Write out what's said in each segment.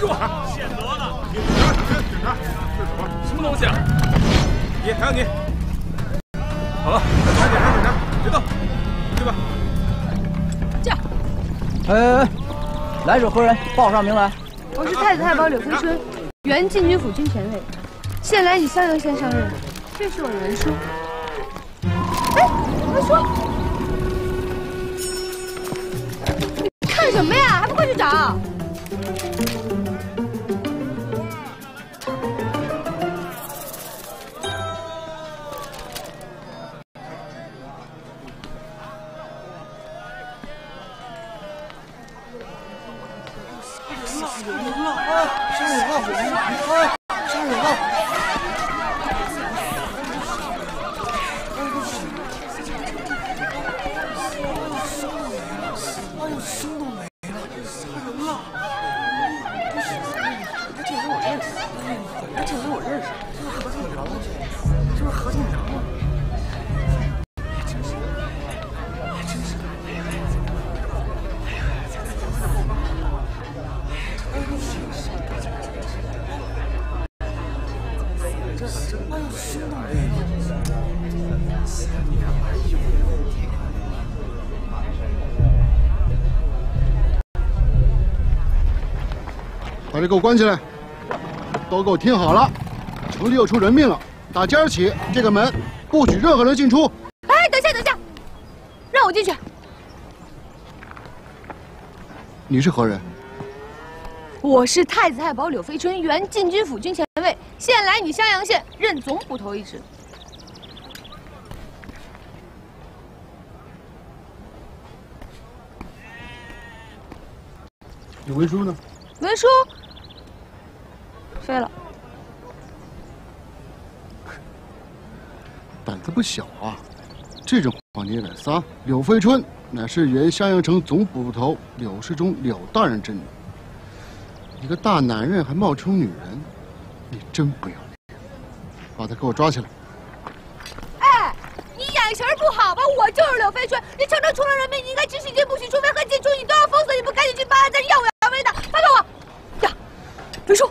住！现得的！警察，这是什么？什么东西啊？你还有你！好了，警察，别动，对吧？驾！哎，来者何人？报上名来。我是太子太保柳飞春，原禁军府军前尉，现来以襄阳县上任。这是我的文书。哎，文书。 干什么呀？还不快去找！杀人了！把这给我关起来！都给我听好了，城里又出人命了。打今儿起，这个门不许任何人进出。哎，等一下，让我进去。你是何人？我是太子太保柳飞春，原禁军府军前尉，现来你襄阳县任总捕头一职。你文书呢？文书。 飞了，胆子不小啊！这种话你也敢撒？柳飞春乃是原襄阳城总捕头柳世忠柳大人之女，你个大男人还冒充女人，你真不要脸！把他给我抓起来！哎，你眼神不好吧？我就是柳飞春，你城中出了人命，你应该及时进不许出门和进出，你都要封锁，你不赶紧去办案，在这耀武扬威的，放开我！呀，文书。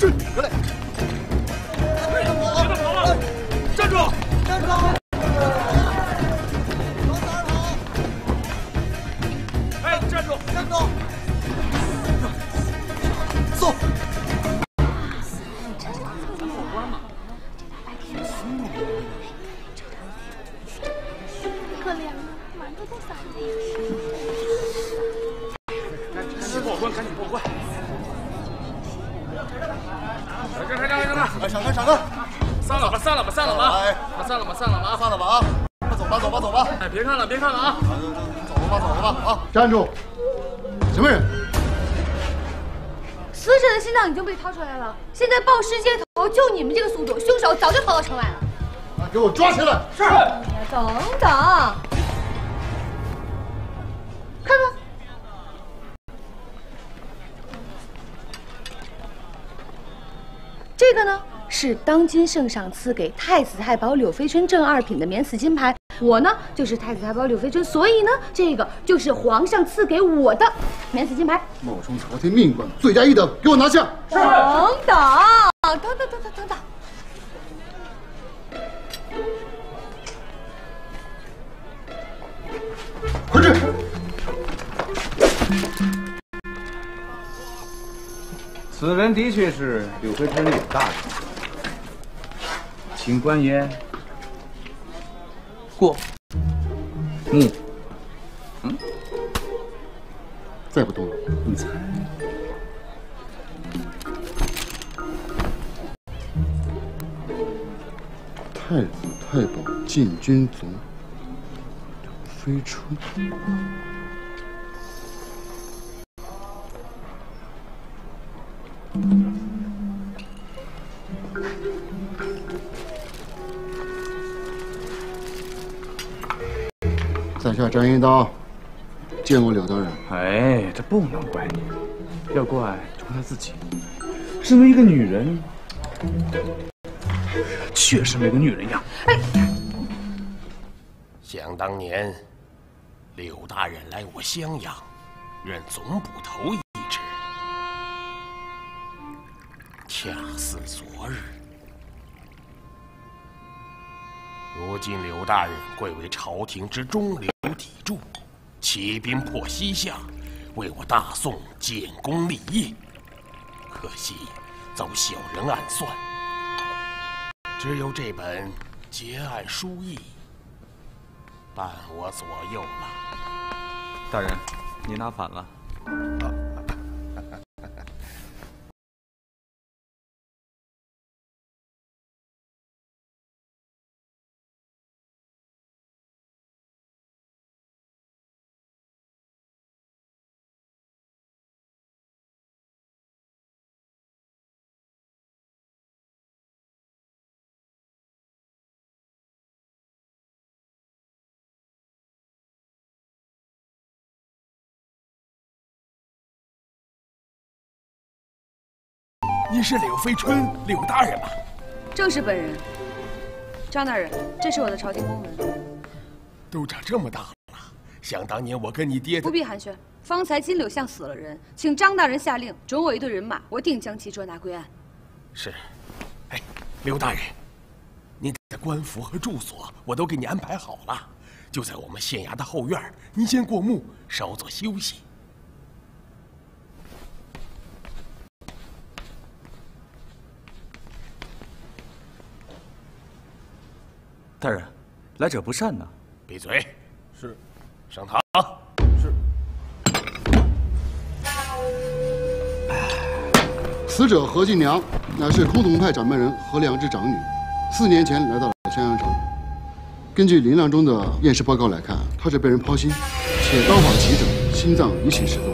站起来！别动我！别动我了！站住！站住！往哪儿跑？哎，站住！站住！走！这是在火锅吗？这大白天的，可怜了，馒头都洒了。起火锅，赶紧过关！ 闪开！散了吧！走吧！哎，别看了啊！走吧！啊！站住！什么人？死者的心脏已经被掏出来了，现在暴尸街头，就你们这个速度，凶手早就逃到城外了。啊！给我抓起来！是。等，看看。 这个呢是当今圣上赐给太子太保柳飞春正二品的免死金牌，我呢就是太子太保柳飞春，所以呢这个就是皇上赐给我的免死金牌。冒充朝廷命官，罪加一等，给我拿下！等，快去！ 此人的确是柳飞春柳大人，请官爷过目。再不动了，你猜？太子太保禁军总柳飞春。 在下张一刀，见过柳大人。哎，这不能怪你，要怪就怪他自己。身为一个女人，确实没个女人样。哎，想当年，柳大人来我襄阳，任总捕头一恰似昨日。如今刘大人贵为朝廷之中流砥柱，起兵破西夏，为我大宋建功立业。可惜遭小人暗算，只有这本结案书议伴我左右了。大人，您拿反了。 您是柳飞春，柳大人吧？正是本人。张大人，这是我的朝廷公文。都长这么大了，想当年我跟你爹……不必寒暄。方才金柳巷死了人，请张大人下令准我一队人马，我定将其捉拿归案。是。哎，刘大人，您的官服和住所我都给你安排好了，就在我们县衙的后院。您先过目，稍作休息。 大人，来者不善呐！闭嘴！是，上堂。是。死者何进娘乃是空峒派掌门人何良之长女，4年前来到了襄阳城。根据林郎中的验尸报告来看，她是被人抛心，且刀法齐整，心脏已起食毒。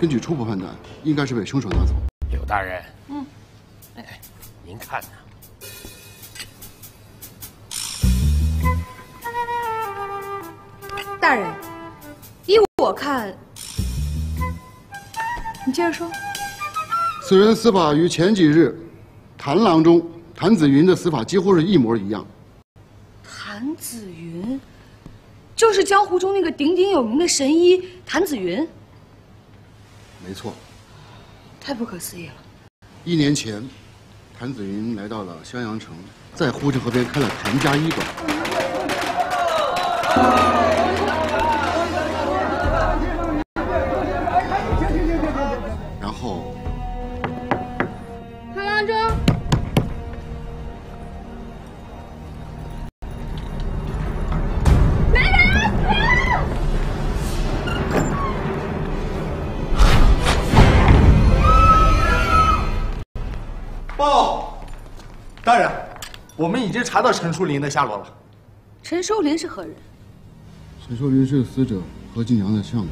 根据初步判断，应该是被凶手拿走。柳大人，嗯，哎，您看看。 大人，依我看，你接着说。此人死法与前几日谭郎中谭子云的死法几乎是一模一样。谭子云，就是江湖中那个鼎鼎有名的神医谭子云。没错。太不可思议了。1年前，谭子云来到了襄阳城，在护城河边开了谭家医馆。我们已经查到陈树林的下落了。陈树林是何人？陈树林是死者何静阳的相公，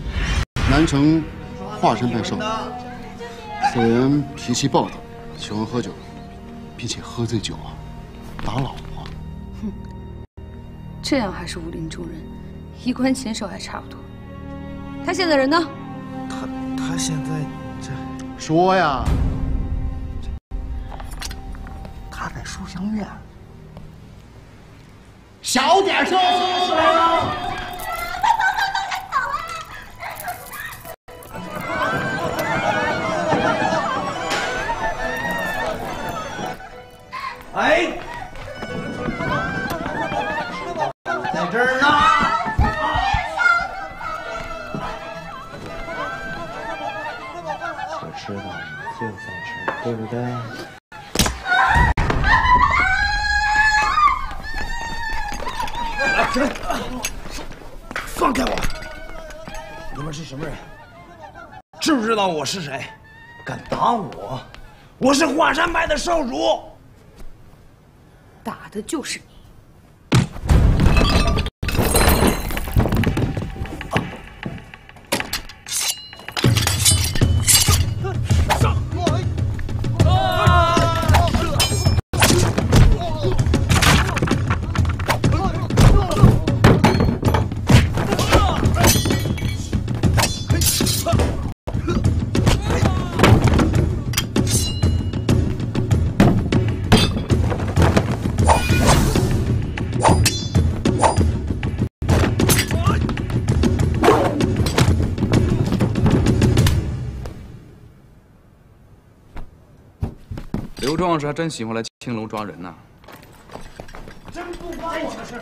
南城华山派少主。此人脾气暴躁，喜欢喝酒，并且喝醉酒啊，打老婆。哼，这样还是武林中人，衣冠禽兽还差不多。他现在人呢？他现在这……说呀，他在书香院。 小点声！哎，在这儿呢。 想吃吧，就在这儿，对不对？ 放开我！你们是什么人？知不知道我是谁？敢打我？我是华山派的少主。打的就是你！上！刘壮士还真喜欢来青楼抓人呐、啊！真不关我的事，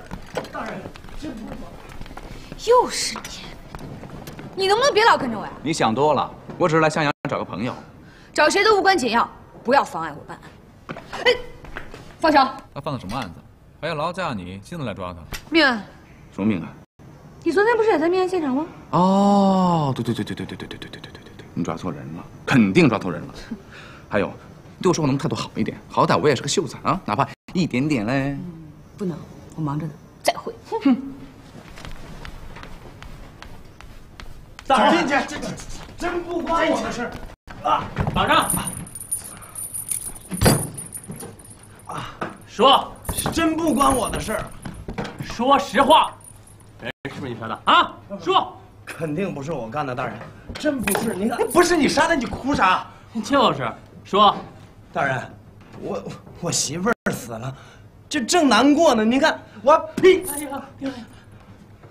大人，真不关我。又是你，你能不能别老跟着我呀、啊？你想多了，我只是来襄阳找个朋友，找谁都无关紧要，不要妨碍我办案。哎，放手！他犯了什么案子？还要劳驾你亲自来抓他？命案？什么命案？你昨天不是也在命案现场吗？哦，对，你抓错人了，肯定抓错人了。还有。 对我说话能态度好一点，好歹我也是个秀才啊，哪怕一点点嘞。嗯、不能，我忙着呢。再会。哼。大人，真不关我的事啊！马上。啊，说，是真不关我的事。说实话，人是不是你杀的啊？说，肯定不是我干的，大人，真不是你，不是你杀的，你哭啥？就是，说。 大人，我媳妇儿死了，这正难过呢。您看我呸！哎呀，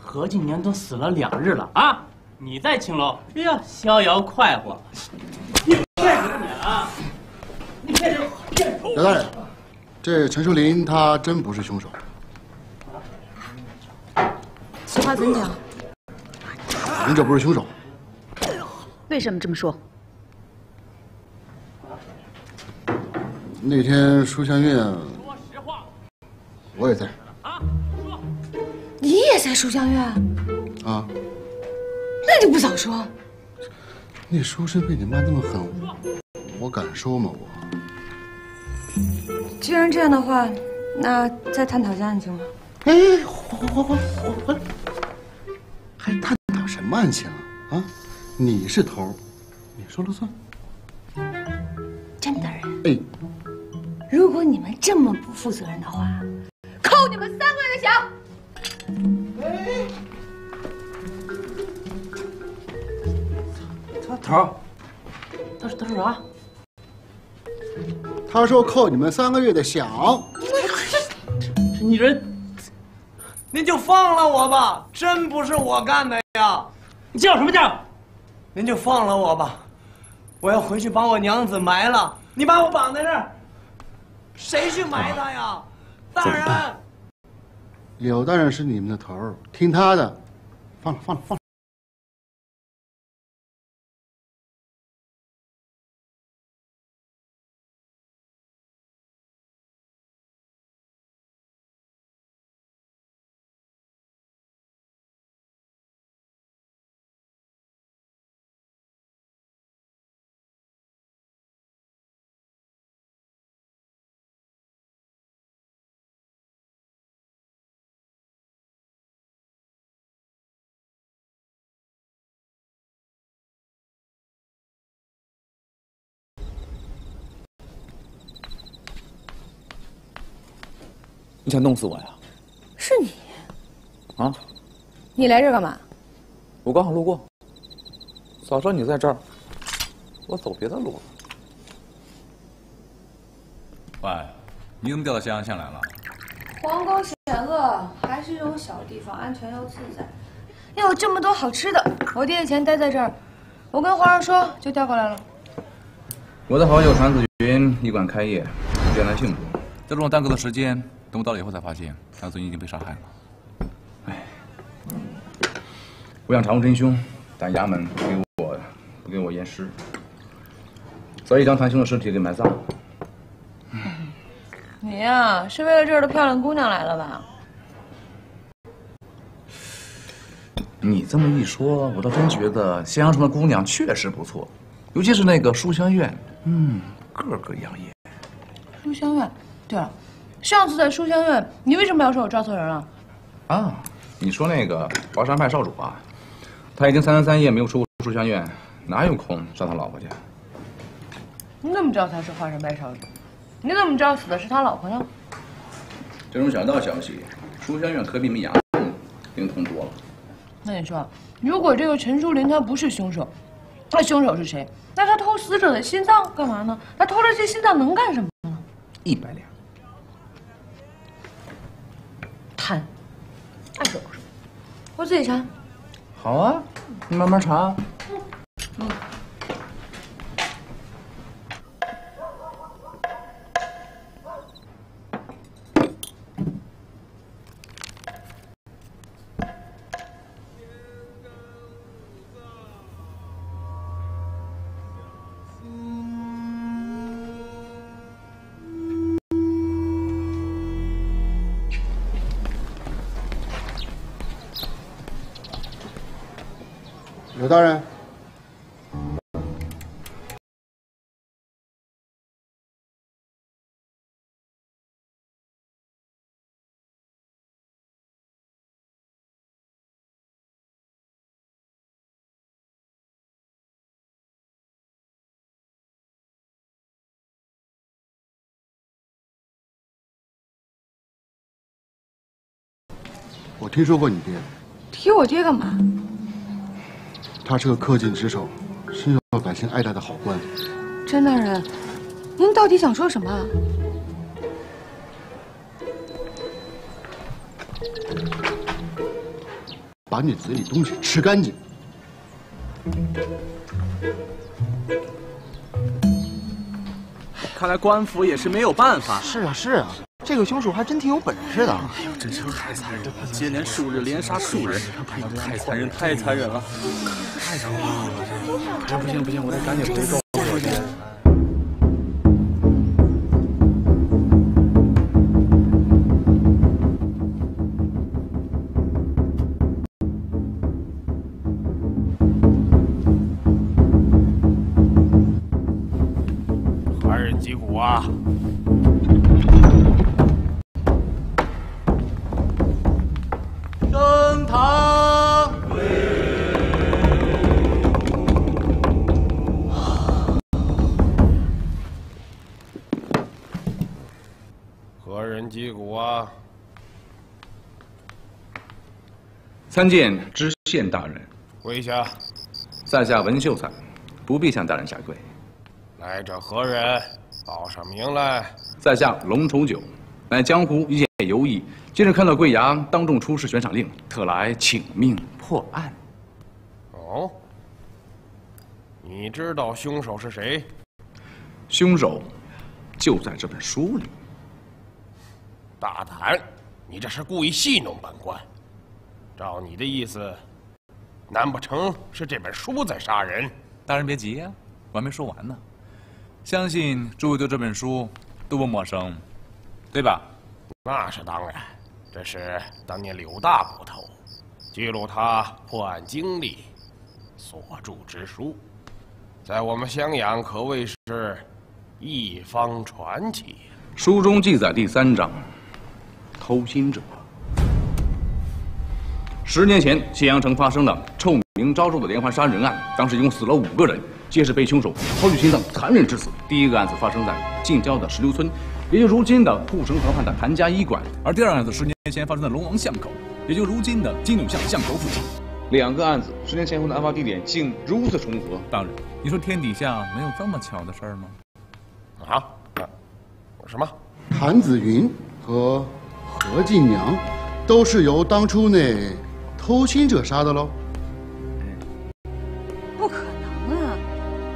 合计年都死了2日了啊！你在青楼，哎呀，逍遥快活。你快点你啊！你快点！刘大人，这陈树林他真不是凶手。此话怎讲？您这不是凶手。为什么这么说？ 那天书香院，我也在。你也在书香院？啊？那你不早说？那书生被你骂那么狠，我敢说吗？我。既然这样的话，那再探讨一下案情吧。哎，回来！还探讨什么案情啊？啊，你是头，你说了算。真的人。哎。 如果你们这么不负责任的话，扣你们3个月的饷。哎，他说啥？他说扣你们3个月的饷。你这，您就放了我吧，真不是我干的呀！你叫什么叫？您就放了我吧，我要回去把我娘子埋了。你把我绑在这儿。 谁去埋他呀，大人？柳大人是你们的头，听他的，放了。你想弄死我呀？是你啊！你来这儿干嘛？我刚好路过。早知道你在这儿，我走别的路了。喂，你怎么调到襄阳县来了？皇宫险恶，还是这种小地方安全又自在。又有这么多好吃的，我爹以前待在这儿，我跟皇上说就调过来了。我的好友传子云医馆开业，你前来庆祝。这种耽搁的时间。 等我到了以后才发现，他最近已经被杀害了。哎，我想查问真凶，但衙门不给我验尸，所以将谭兄的尸体给埋葬了。你呀，是为了这儿的漂亮姑娘来了吧？你这么一说，我倒真觉得襄阳城的姑娘确实不错，尤其是那个书香院，个个养眼。书香院，对了。 上次在书香院，你为什么要说我抓错人了？啊，你说那个华山派少主啊，他已经3天3夜没有出过书香院，哪有空上他老婆去？你怎么知道他是华山派少主？你怎么知道死的是他老婆呢？这种小道消息，书香院可比密衙灵通多了。那你说，如果这个陈树林他不是凶手，那凶手是谁？那他偷死者的心脏干嘛呢？他偷了这心脏能干什么呢？100两。 贪，爱说不说，我自己查。好啊，你慢慢查。嗯。刘大人。 我听说过你爹，提我爹干嘛？他是个恪尽职守、深受百姓爱戴的好官。甄大人，您到底想说什么？把你嘴里东西吃干净。看来官府也是没有办法。是啊，是啊。 这个凶手还真挺有本事的。哎呦，真是太残忍了！接连数日连杀数人，太残忍，太残忍了，太残忍了！哎，不行不行，我得赶紧回去告父亲。还是击鼓啊！ 击鼓啊！参见知县大人。跪下。在下文秀才，不必向大人下跪。来者何人？报上名来。在下龙重九，乃江湖一介游艺，近日看到贵衙当众出示悬赏令，特来请命破案。哦，你知道凶手是谁？凶手就在这本书里。 大胆！你这是故意戏弄本官。照你的意思，难不成是这本书在杀人？大人别急呀、啊，我还没说完呢。相信诸位对这本书都不陌生，对吧？那是当然，这是当年柳大捕头记录他破案经历所著之书，在我们襄阳可谓是一方传奇。书中记载第三章。 偷心者。10年前，咸阳城发生了臭名昭著的连环杀人案，当时一共死了5个人，皆是被凶手抛去心脏残忍致死。第一个案子发生在近郊的石榴村，也就如今的护城河畔的谭家医馆；而第二个案子10年前发生在龙王巷口，也就如今的金柳巷巷口附近。2个案子10年前后的案发地点竟如此重合，当然，你说天底下没有这么巧的事儿吗？啊？什么？谭子云和。 何进娘，都是由当初那偷心者杀的喽？不可能啊！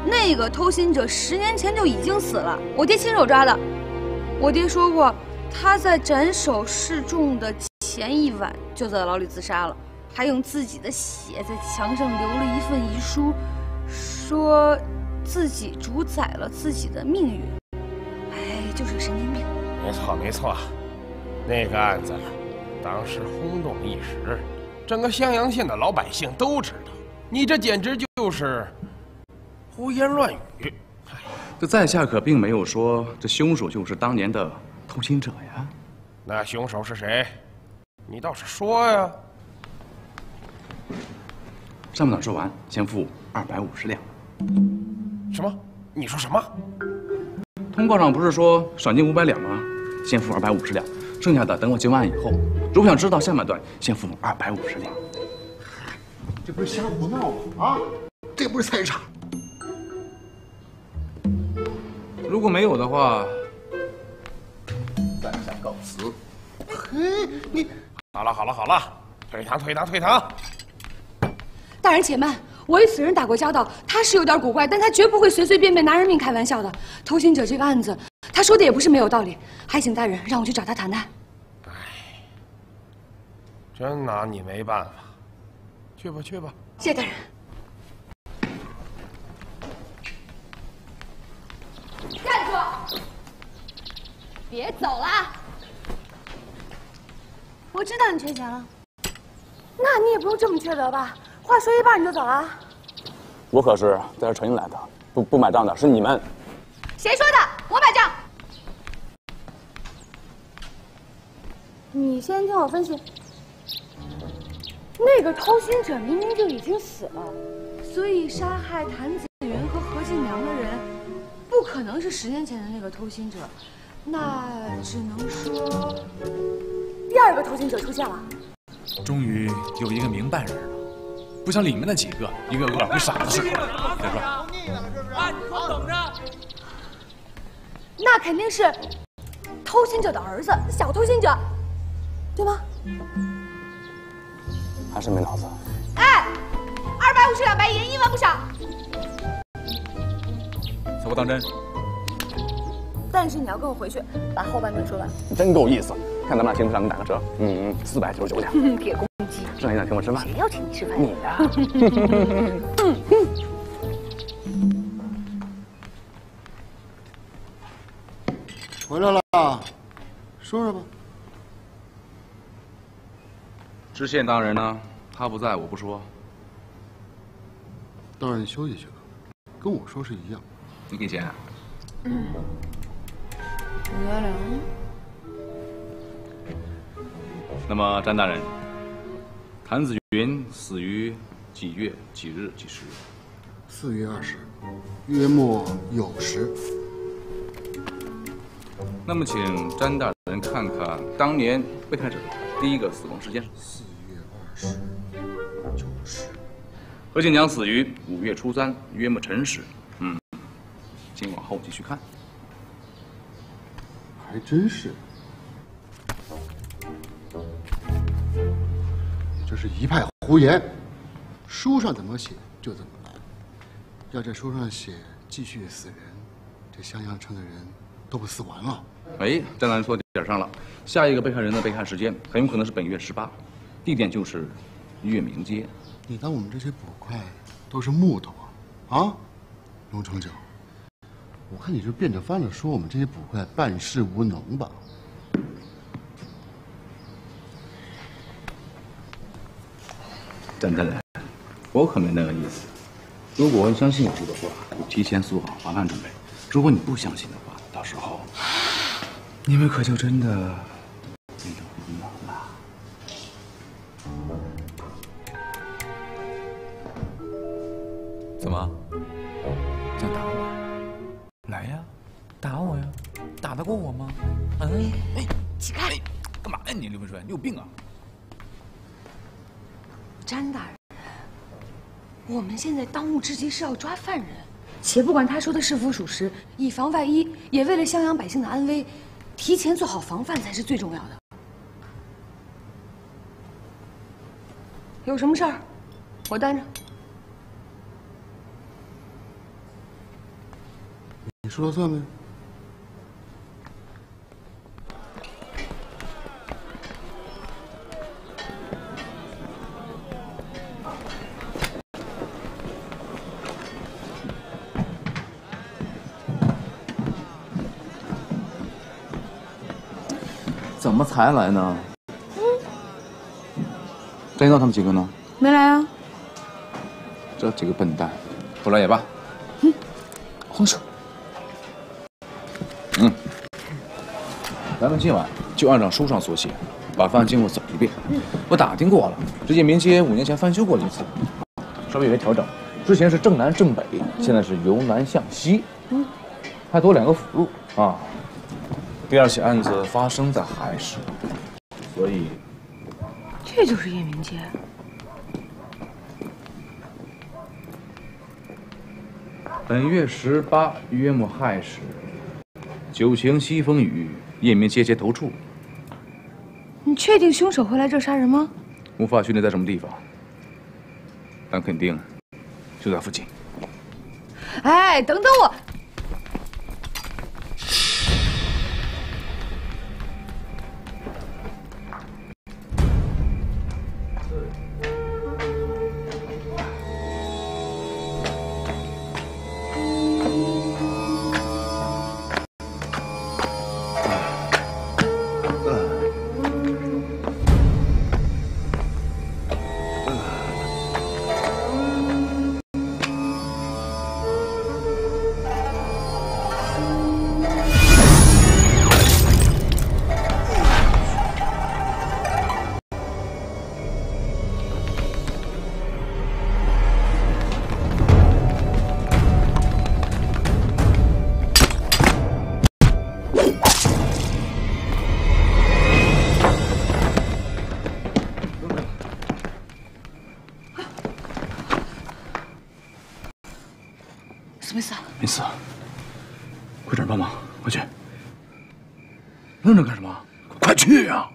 那个偷心者10年前就已经死了，我爹亲手抓的。我爹说过，他在斩首示众的前一晚就在牢里自杀了，还用自己的血在墙上留了一份遗书，说自己主宰了自己的命运。哎，就是个神经病。没错，没错。 那个案子，当时轰动一时，整个襄阳县的老百姓都知道。你这简直就是胡言乱语！这在下可并没有说这凶手就是当年的偷心者呀。那凶手是谁？你倒是说呀！上半段说完，先付250两。什么？你说什么？通告上不是说赏金500两吗？先付250两。 剩下的等我结完案以后，如果想知道下半段，先付250两。这不是瞎胡闹吗？啊，这不是菜市场。如果没有的话，在下告辞。嘿，你好了好了好了，退堂退堂退堂。大人且慢，我与此人打过交道，他是有点古怪，但他绝不会随随便便拿人命开玩笑的。偷心者这个案子。 他说的也不是没有道理，还请大人让我去找他谈谈。哎，真拿你没办法，去吧去吧。谢大人。站住！别走了！我知道你缺钱了，那你也不用这么缺德吧？话说一半你就走了。我可是带着诚意来的，不买账的是你们。谁说的？我买账。你先听我分析。那个掏心者明明就已经死了，所以杀害谭子云和何进良的人，不可能是10年前的那个偷心者，那只能说第二个偷心者出现了。终于有一个明白人了。 不像里面那几个，一个个跟傻子似的。别说，啊，你给我等着！那肯定是偷心者的儿子，小偷心者，对吗？还是没脑子。哎，250两白银，一文不少。小郭当真？但是你要跟我回去，把后半段说完。你真够意思，看咱们俩行不行？给你打个折，499两。别攻击。 正想请我吃饭，谁要请你吃饭？你呀！回来了，说说吧。知县大人呢？他不在，我不说。大人休息去了，跟我说是一样。你给钱？510。那么，詹大人。 谭子云死于几月几日几时？4月20，约莫酉时。那么，请詹大人看看当年被害者第一个死亡时间。4月20，酉时。何进良死于5月初3，约莫辰时。请往后继续看。还真是。 这是一派胡言，书上怎么写就怎么来。要在书上写继续死人，这襄阳城的人都不死完了。哎，张兰说点上了。下一个被害人的被害时间很有可能是本月18，地点就是月明街。你当我们这些捕快都是木头啊？啊，龙成九，我看你就变着法的说我们这些捕快办事无能吧。 詹大人，我可没那个意思。如果你相信我说的话，你提前做好防范准备；如果你不相信的话，到时候你们可就真的没有无能了。怎么？想打我？来呀，打我呀！打得过我吗？嗯，哎，起开！干嘛呀你？刘文顺，你有病啊！ 詹大人，我们现在当务之急是要抓犯人，且不管他说的是否属实，以防万一，也为了襄阳百姓的安危，提前做好防范才是最重要的。有什么事儿，我担着。你说了算呗。 怎么才来呢？张一诺他们几个呢？没来啊。这几个笨蛋，不来也罢。胡说。咱们今晚就按照书上所写，把犯案经过走一遍。我打听过了，这夜明街5年前翻修过一次，稍微有些调整。之前是正南正北，现在是由南向西。还多2个辅路啊。 第二起案子发生在海市，所以这就是夜明街。本月18，约莫亥时，酒晴西风雨，夜明街街头处。你确定凶手会来这儿杀人吗？无法确定在什么地方，但肯定就在附近。哎，等等我。没事，快点帮忙，快去！愣着干什么？快去呀！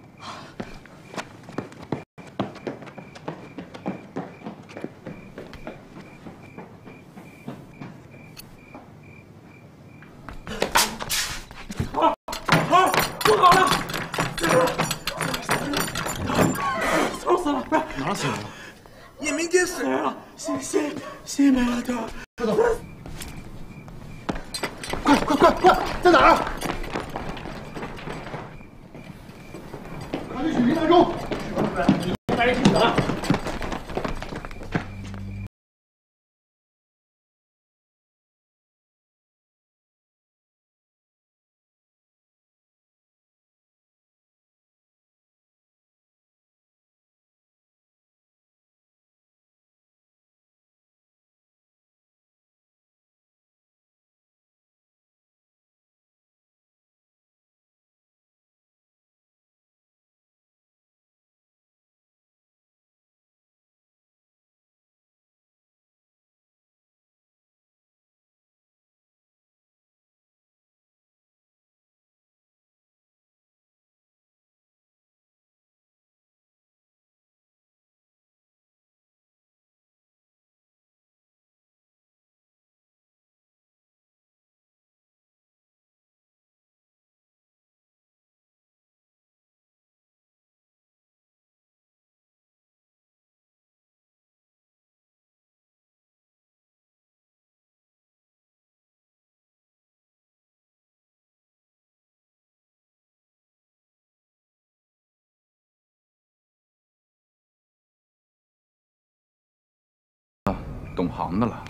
懂行的了，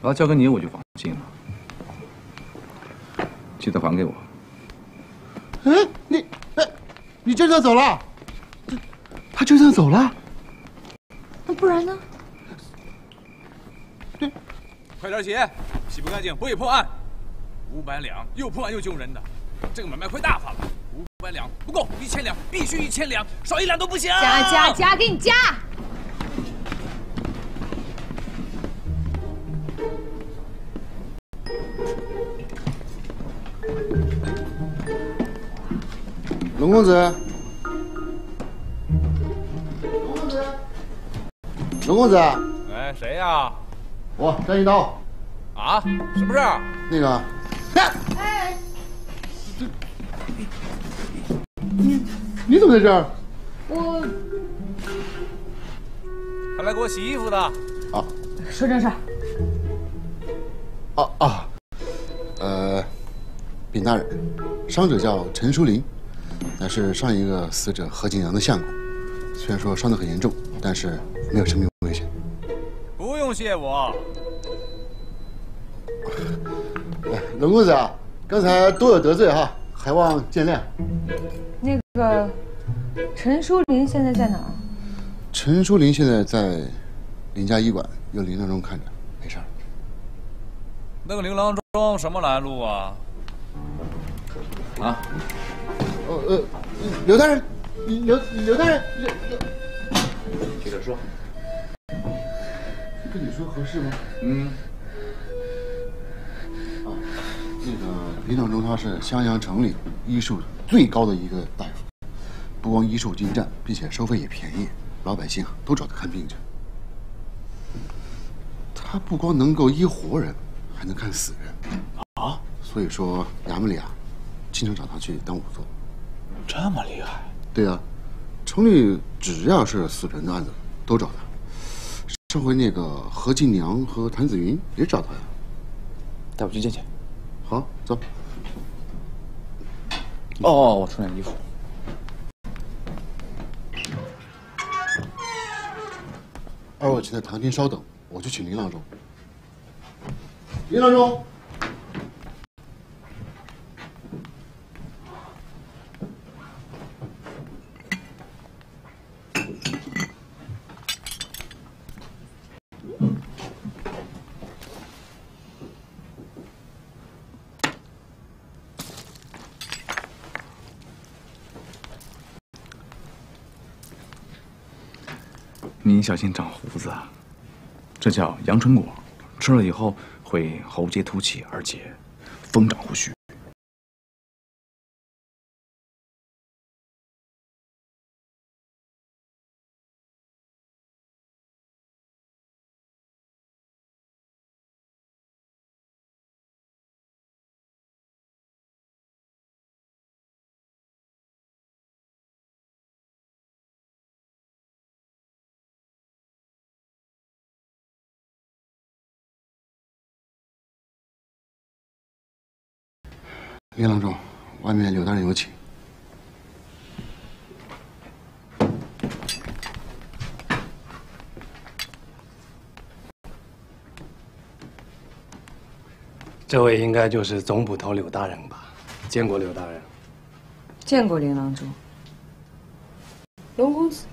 我要交给你，我就放心了。记得还给我。哎，你就这走了？他就这走了？那不然呢？对，快点写，洗不干净不给破案。500两，又破案又救人的，这个买卖亏大发了。500两不够，1000两，必须1000两，少1两都不行。加，给你加。 龙公子，龙公子，龙公子，哎，谁呀？我单一刀。啊？什么事儿？那个，哎，你怎么在这儿？我，他来给我洗衣服的。啊，说正事儿。啊，禀大人，伤者叫陈淑林。 乃是上一个死者何景阳的相公，虽然说伤得很严重，但是没有生命危险。不用谢我。龙公子啊，刚才多有得罪哈，还望见谅。那个陈淑林现在在哪儿？陈淑林现在在林家医馆，有林郎中看着，没事儿。那个林郎中什么来路啊？啊？ 刘大人，刘大人，接着说，跟你说合适吗？嗯。啊，那个林郎中他是襄阳城里医术最高的一个大夫，不光医术精湛，并且收费也便宜，老百姓都找他看病去。他不光能够医活人，还能看死人啊！所以说，衙门里啊。 经常找他去当仵作，这么厉害？对啊，城里只要是死人的案子都找他。上回那个何继娘和谭子云也找他呀。带我去见见。好，走。哦，我穿件衣服。二位请在堂厅稍等，我去请林郎中。林郎中。 您小心长胡子啊，这叫阳春果。吃了以后会喉结凸起，而且疯长胡须。 叶郎中，外面柳大人有请。这位应该就是总捕头柳大人吧？见过柳大人。见过林郎中。龙公子。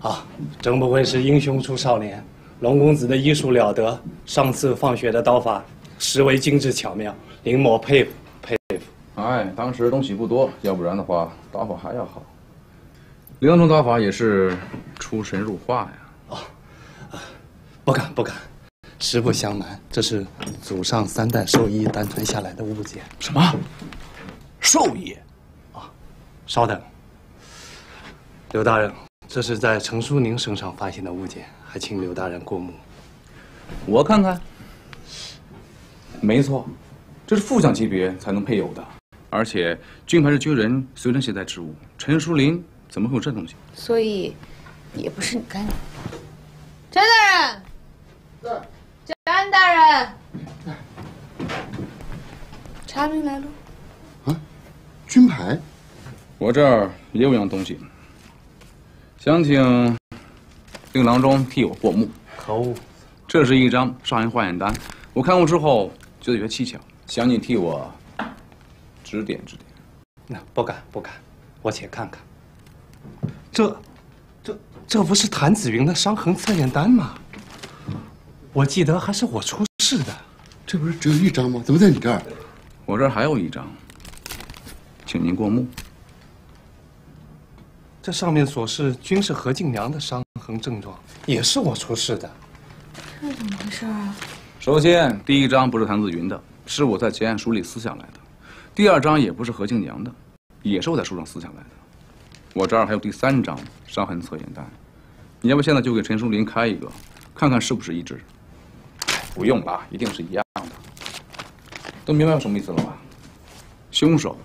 啊，真不愧是英雄出少年。龙公子的医术了得，上次放血的刀法实为精致巧妙，林某佩服。 哎，当时东西不多，要不然的话，刀法还要好。林郎中刀法也是出神入化呀。哦，不敢不敢，实不相瞒，这是祖上三代授医单传下来的物件。什么？授医？啊，稍等，刘大人，这是在程淑宁身上发现的物件，还请刘大人过目。我看看。没错，这是副将级别才能配有的。 而且军牌是军人随身携带之物，陈淑林怎么会有这东西？所以，也不是你干的。詹大人，在。詹大人，在。查明来路。啊，军牌？我这儿也有样东西，想请令郎中替我过目。可恶！这是一张杀人化验单，我看过之后觉得有些蹊跷，想你替我。 指点指点，那不敢不敢，我且看看。这不是谭子云的伤痕测验单吗？我记得还是我出示的。这不是只有一张吗？怎么在你这儿？我这儿还有一张，请您过目。这上面所示均是何静娘的伤痕症状，也是我出示的。这怎么回事啊？首先，第一张不是谭子云的，是我在结案书里撕下来的。 第二张也不是何静娘的，也是我在书上撕下来的。我这儿还有第三张伤痕测验单，你要不现在就给陈淑林开一个，看看是不是一致？不用了，一定是一样的。都明白我什么意思了吧？凶手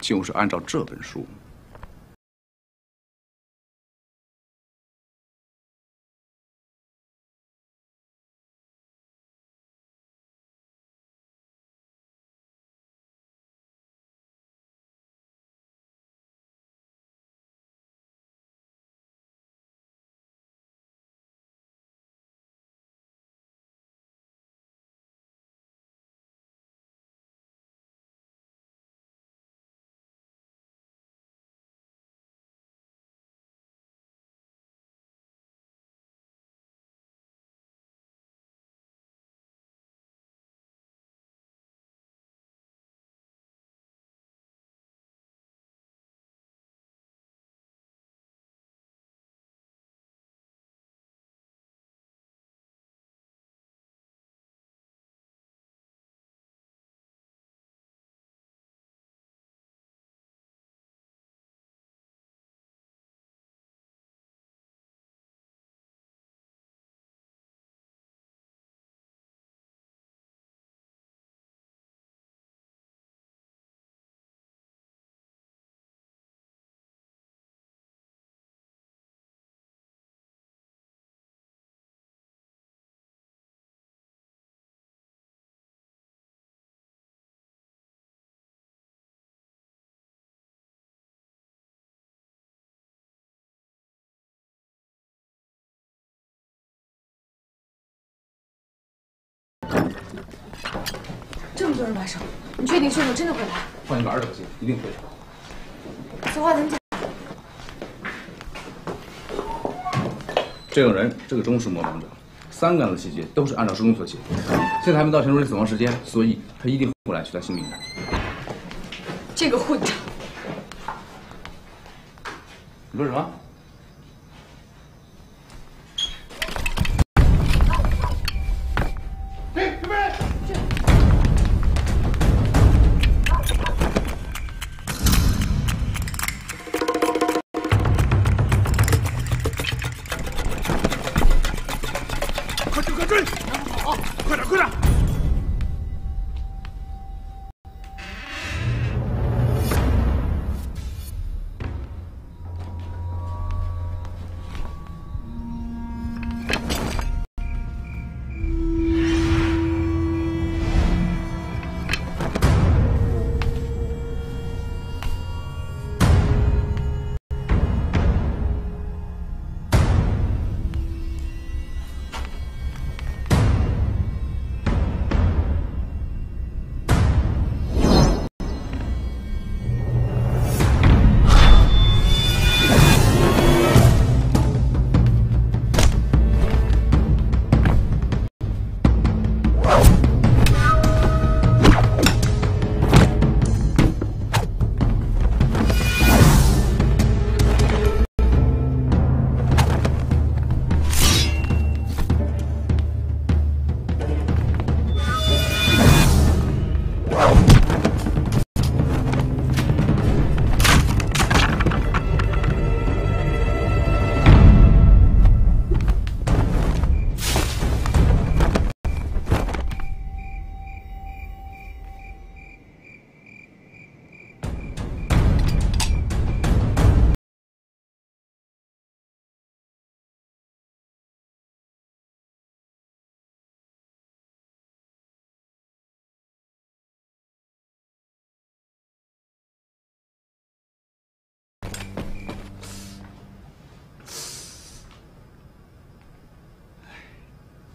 就是按照这本书。 这么多人把守，你确定凶手真的会来？放一个20多星，一定会的。此话怎讲？这种人，这个钟是模仿者，3个人的细节都是按照书中所写。现在还没到陈淑林死亡时间，所以他一定会来取他性命的。这个混账！你说什么？追！跑！快点，快点！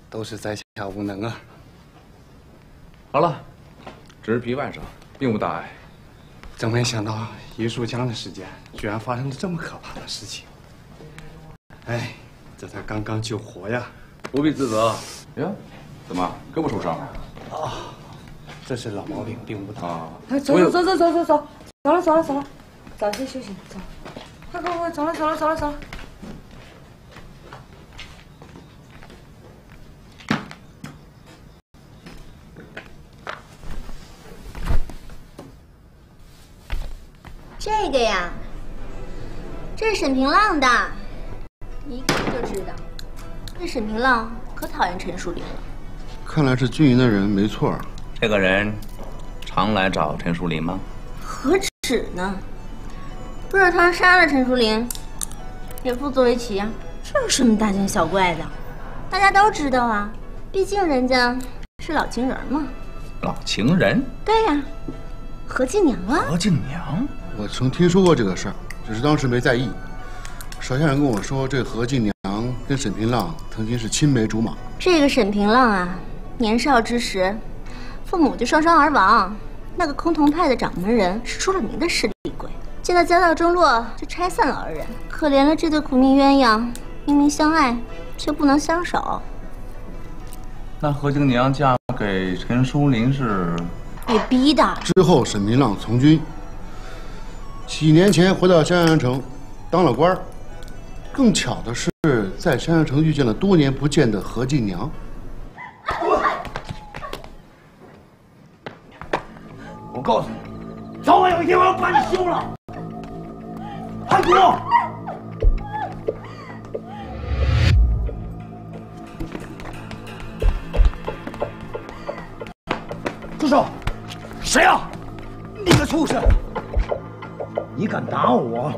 都是在下无能啊！好了，只是皮外伤，并无大碍。真没想到余树江的事件居然发生了这么可怕的事情。哎，这才刚刚救活呀！不必自责。呀，怎么胳膊受伤了？啊，这是老毛病，并无大碍。走走走走走走走，走了走了走了，早些休息，走。快快快，走了走了走了走了。 这个呀，这是沈平浪的，你一看就知道。这沈平浪可讨厌陈树林了。看来是军营的人没错。这个人常来找陈树林吗？何止呢！不是他杀了陈树林，也不足为奇啊。这有什么大惊小怪的？大家都知道啊，毕竟人家是老情人嘛。老情人？对呀，何静娘啊。何静娘。 我曾听说过这个事儿，只是当时没在意。手下人跟我说，这何静娘跟沈平浪曾经是青梅竹马。这个沈平浪啊，年少之时，父母就双双而亡。那个崆峒派的掌门人是出了名的势利鬼，见到家道中落，就拆散了二人。可怜了这对苦命鸳鸯，明明相爱，却不能相守。那何静娘嫁给陈书林是被逼的。之后，沈平浪从军。 几年前回到襄阳城，当了官儿。更巧的是，在襄阳城遇见了多年不见的何进娘。我告诉你，早晚有一天我要把你休了。安国，住手！谁呀、啊？你个畜生！ 你敢打我，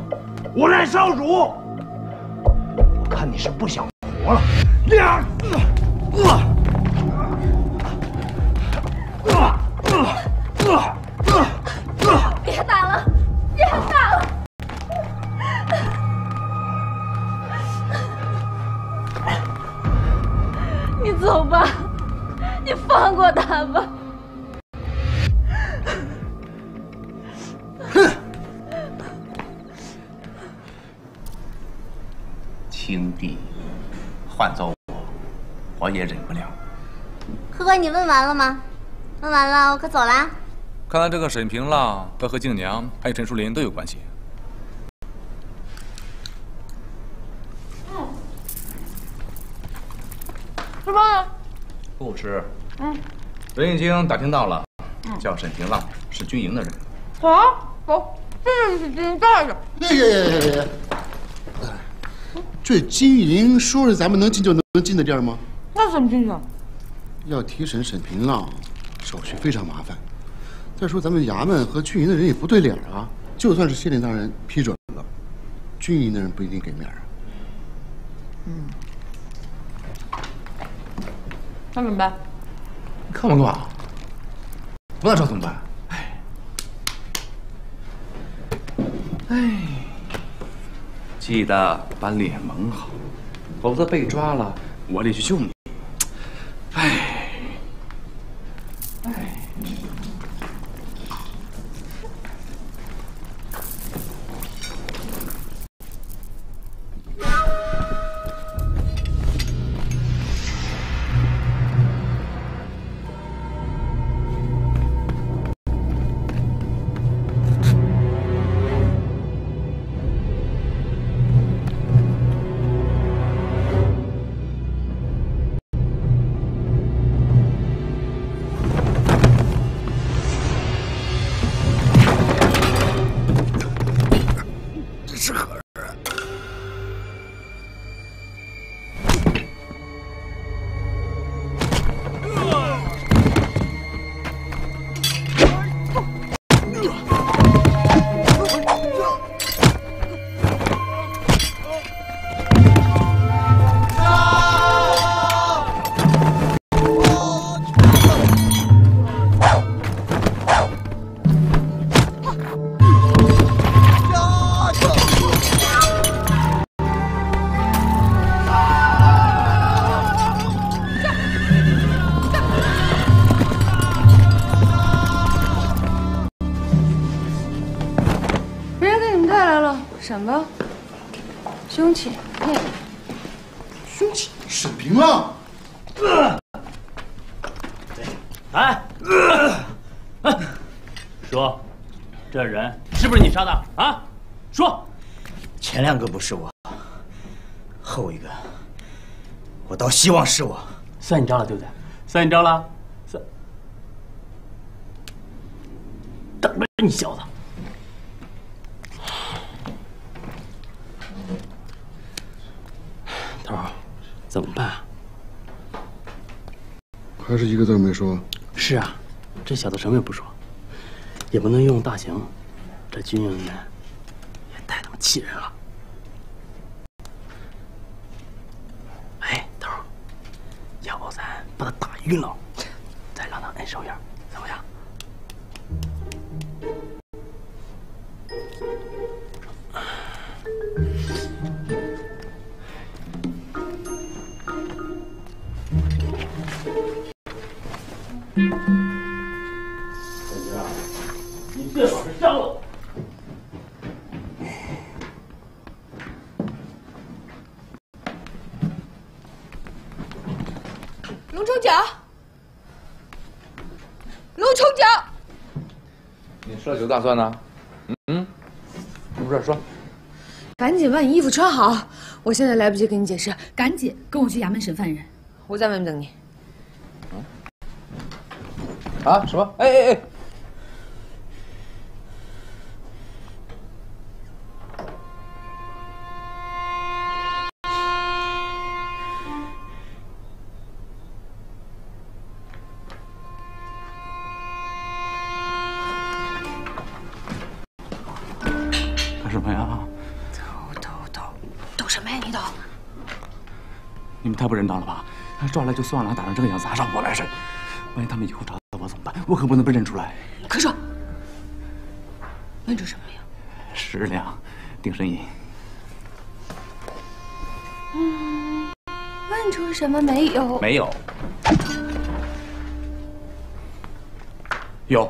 我乃少主！我看你是不想活了。别打了，别打了！你走吧，你放过他吧。 兄弟，换做我，我也忍不了。柯哥，你问完了吗？问完了，我可走啦。看来这个沈平浪和何静娘还有陈树林都有关系。嗯。吃饭了？不吃。嗯。人已经打听到了，叫沈平浪是军营的人。走走，这是军营大人。耶！ 这军营说是咱们能进就能进的地儿吗？那怎么进去？要提审沈平浪，手续非常麻烦。再说咱们衙门和军营的人也不对脸啊，就算是县令大人批准了，军营的人不一定给面啊。嗯，那怎么办？你看我干嘛？不知道怎么办。哎，哎，记得把脸蒙好，否则被抓了，我得去救你。 什么？凶器？凶器？沈平浪！哎，说，这人是不是你杀的啊？说，前两个不是我，后一个，我倒希望是我。算你招了，对不对？算你招了，算。等着你小子！ 头儿，怎么办啊？还是一个字没说。是啊，这小子什么也不说，也不能用大刑，这军营里也太他妈气人了。哎，头儿，要不咱把他打晕了，再让他挨受一下，怎么样？这有打算呢？嗯，什么事？说，赶紧把你衣服穿好，我现在来不及跟你解释，赶紧跟我去衙门审犯人，我在外面等你。啊？什么？哎！太不人道了吧！抓来就算了，打成这个样子还让我来审，万一他们以后找到我怎么办？我可不能被认出来。快说，问出什么呀？10两定身银。嗯，问出什么没有？没有。有，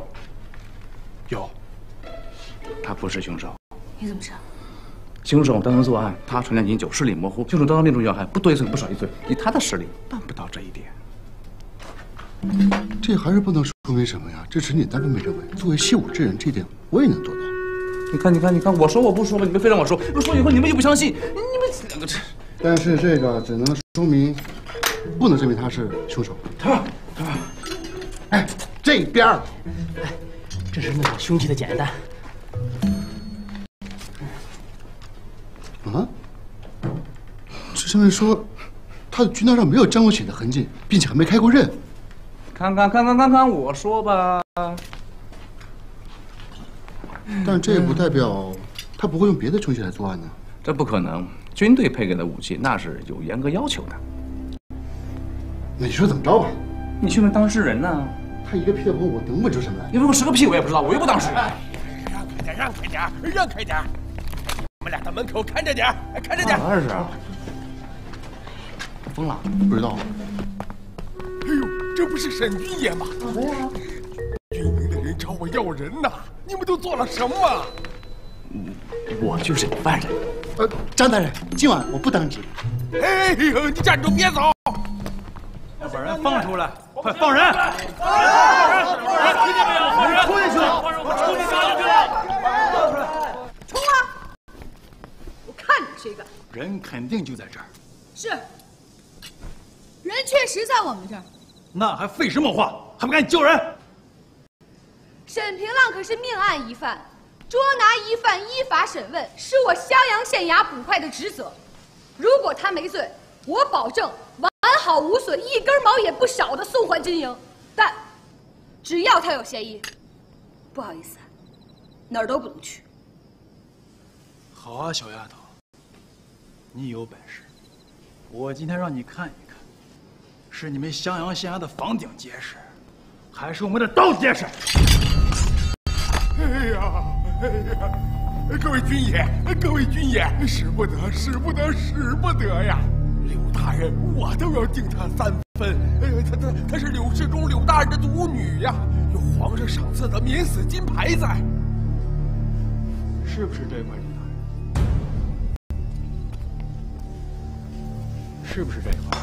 他不是凶手。你怎么知道？ 凶手单方作案，他存量饮酒，视力模糊。凶手单方命中要害，不多一岁不少一岁。以他的实力，办不到这一点。这还是不能说明什么呀？这是你单方面认为。作为习武之人，这点我也能做到。你看，我说我不说吧，你们非让我说，我说以后你们又不相信。你们两个这……但是这个只能说明，不能证明他是凶手。头儿，哎，这边儿，哎，这是那个凶器的检验单。 啊！这上面说，他的军刀上没有沾过血的痕迹，并且还没开过刃。看看，我说吧。但这也不代表他不会用别的凶器来作案呢。这不可能，军队配给的武器那是有严格要求的。那你说怎么着吧？你去问当事人呢。他一个屁都不问，我能问出什么来？你问我十个屁我也不知道，我又不当事人。让开点！你们俩到门口看着点！哪是啊？ 疯了？不知道。哎呦，这不是沈军爷吗？对呀。军营的人找我要人呐！你们都做了什么？我就是个犯人。张大人，今晚我不当值。哎呦，你站住，别走！要把人放出来！快放人！放人！听见没有？放人！出去！放人！出去！放出来！冲啊！我看你这个人肯定就在这儿。是。 人确实在我们这儿，那还废什么话？还不赶紧救人！沈平浪可是命案一犯，捉拿疑犯依法审问是我襄阳县衙捕快的职责。如果他没罪，我保证完好无损，一根毛也不少的送还军营。但只要他有嫌疑，不好意思，哪儿都不能去。好啊，小丫头，你有本事，我今天让你看一看。 是你们襄阳县衙的房顶结实，还是我们的刀结实？哎呀！各位军爷，使不得呀！柳大人，我都要敬他三分。她是柳世忠柳大人的独女呀，有皇上赏赐的免死金牌在，是不是这块柳大人？是不是这块？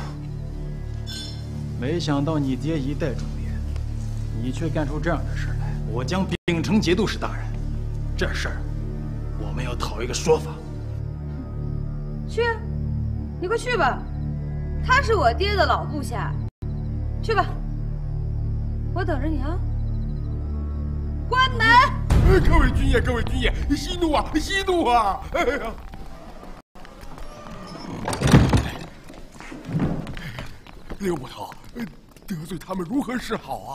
没想到你爹一代忠烈，你却干出这样的事来，我将秉承节度使大人。这事儿，我们要讨一个说法。去，你快去吧，他是我爹的老部下，去吧，我等着你啊。关门！各位军爷，息怒啊！哎呀！ 刘捕头，得罪他们如何是好啊？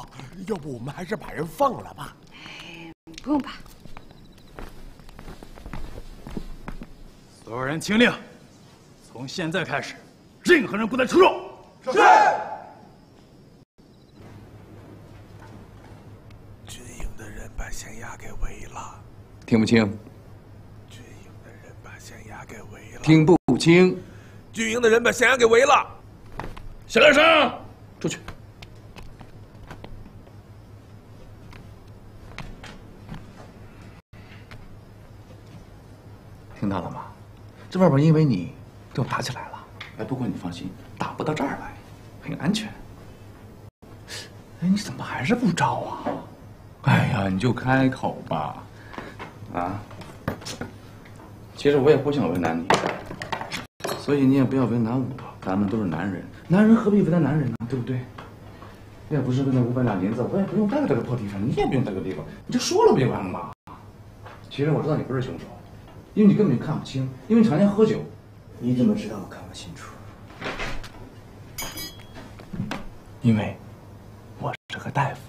要不我们还是把人放了吧？不用吧。所有人听令，从现在开始，任何人不得出入。是。军营的人把县衙给围了。听不清。军营的人把县衙给围了。听不清。军营的人把县衙给围了。 小点声！出去！听到了吗？这外边因为你都打起来了。哎，不过你放心，打不到这儿来，很安全。哎，你怎么还是不招啊？哎呀，你就开口吧。啊，其实我也不想为难你，所以你也不要为难我。 咱们都是男人，男人何必为难男人呢？对不对？要不是为那500两银子，我也不用待在这个破地方，你也不用在这个地方，你就说了不就完了吗？其实我知道你不是凶手，因为你根本就看不清，因为你常年喝酒。你怎么知道我看不清楚？因为我是个大夫。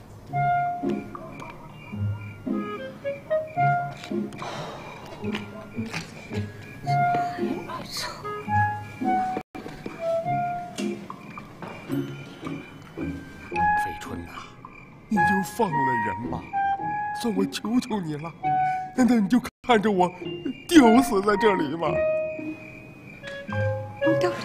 你就放了人吧，算我求求你了。难道你就看着我吊死在这里吗？掉！听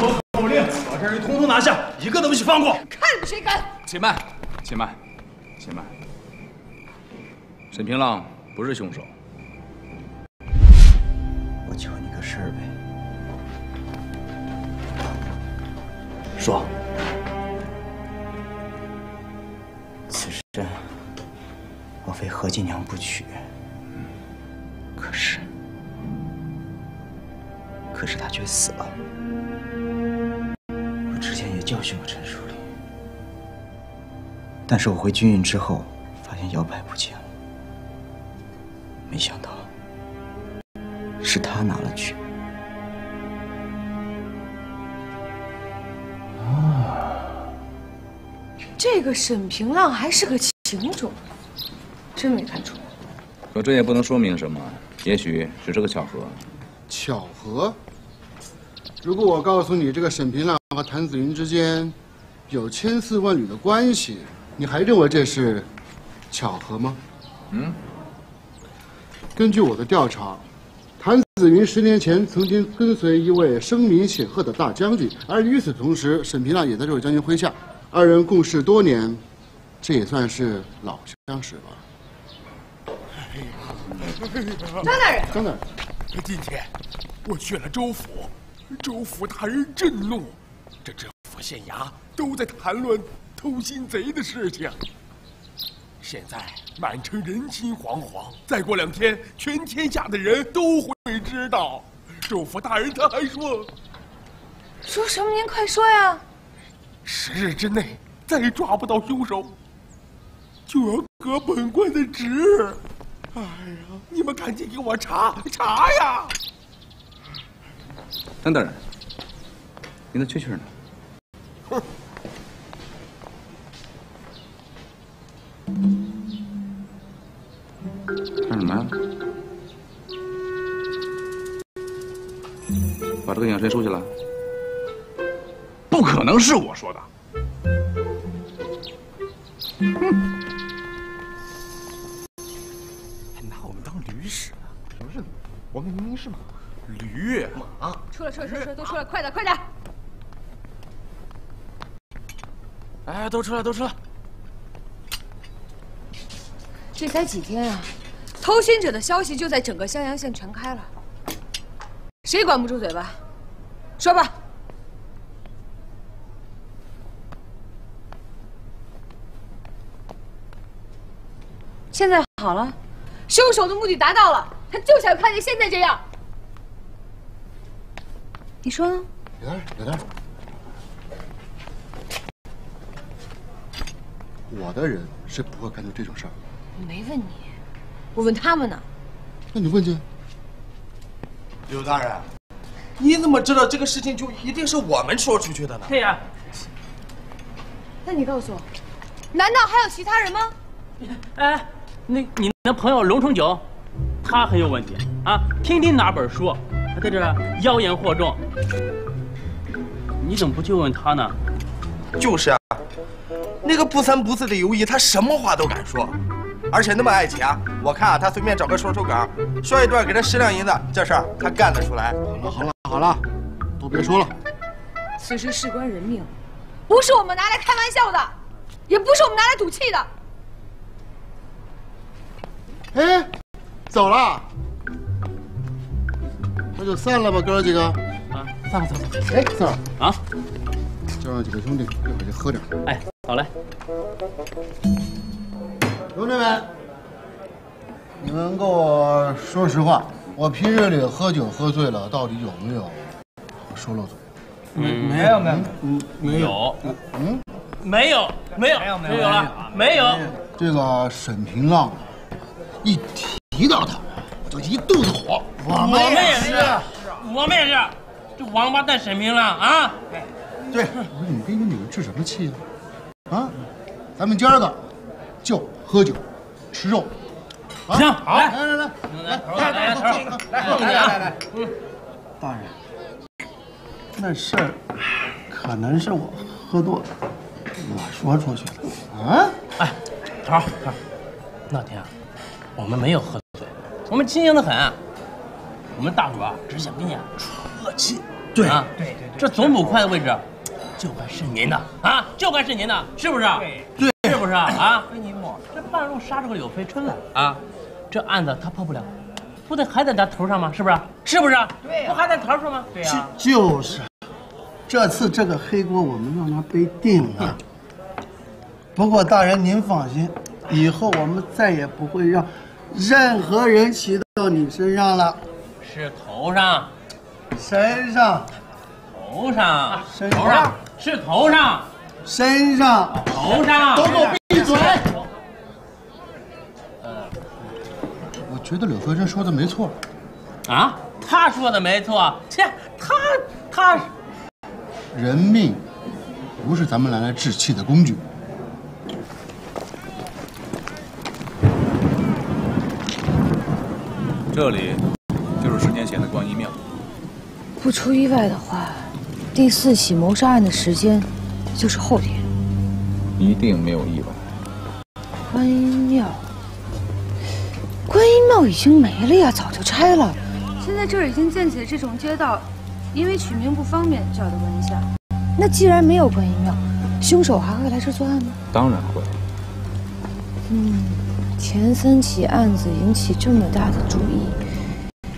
我口令，把这人通通拿下，一个都不许放过。看你谁敢！且慢！沈平浪不是凶手。我求你个事儿呗。 说，此事我非何金娘不娶。可是她却死了。我之前也教训过陈书礼，但是我回军营之后，发现摇摆不清，没想到是他拿了去。啊，这个沈平浪还是个情种，真没看出来。可这也不能说明什么，也许只是个巧合。巧合？如果我告诉你这个沈平浪和谭子云之间有千丝万缕的关系，你还认为这是巧合吗？嗯。根据我的调查，谭子云10年前曾经跟随一位声名显赫的大将军，而与此同时，沈平浪也在这位将军麾下，二人共事多年，这也算是老相识吧。张大人，张大人，今天我去了州府，州府大人震怒，这知府县衙都在谈论偷心贼的事情。 现在满城人心惶惶，再过2天，全天下的人都会知道。州府大人他还说什么？您快说呀！10日之内再抓不到凶手，就要革本官的职。哎呀，你们赶紧给我查呀！张大人，您的蛐蛐呢？哼。 看什么呀？把这个眼神收起来。不可能是我说的。还拿我们当驴使呢？不是，我们明明是马。驴马。出来！都出来！快点！哎，都出来！ 这才几天啊，偷心者的消息就在整个襄阳县传开了，谁管不住嘴吧？说吧。现在好了，凶手的目的达到了，他就想看见现在这样。你说呢？有点。我的人是不会干出这种事儿。 我没问你，我问他们呢。那你问去。刘大人，你怎么知道这个事情就一定是我们说出去的呢？对呀。那你告诉我，难道还有其他人吗？哎，你的朋友龙成九，他很有问题啊！天天拿本书，还在这妖言惑众。你怎么不去问他呢？就是啊，那个不三不四的尤姨，他什么话都敢说。 而且那么爱钱，我看啊，他随便找个说书梗，说一段给他10两银子，这事儿他干得出来。好了，都别说了。此事事关人命，不是我们拿来开玩笑的，也不是我们拿来赌气的。哎，走了，那就散了吧，哥几个。啊，散了。哎，四儿啊，叫上几个兄弟一会儿去喝点。哎，好嘞。 同志们，你们跟我说实话，我平日里喝酒喝醉了，到底有没有说漏嘴？没有了。这个沈平浪，一提到他，我就一肚子火。我们也是，这王八蛋沈平浪啊！对，我说你们跟女人置什么气啊？啊，咱们今儿个就。 喝酒，吃肉，行，好，来，大人，那事儿可能是我喝多了，我说出去了啊！哎，头儿，那天啊，我们没有喝醉，我们清醒的很。我们大主啊，只想跟你客气。对，这总捕快的位置，就该是您的啊，是不是？对。 是不是啊？跟您磨，这半路杀出个柳飞春来啊！这案子他破不了，不得还在咱头上吗？是不是？对，不还在头上吗？对呀，就是。这次这个黑锅我们让他背定了。不过大人您放心，以后我们再也不会让任何人骑到你身上了。是头上，身上，头上，身上，是头上。 身上、头上，都给我闭嘴！我觉得柳飞春说的没错啊，他说的没错，这他人命不是咱们拿来置气的工具。 这里就是10年前的观音庙。不出意外的话，第四起谋杀案的时间就是后天。一定没有意外。观音庙，观音庙已经没了呀，早就拆了。现在这儿已经建起了这种街道，因为取名不方便，就要问一下。那既然没有观音庙，凶手还会来这作案吗？当然会。嗯。 前3起案子引起这么大的注意，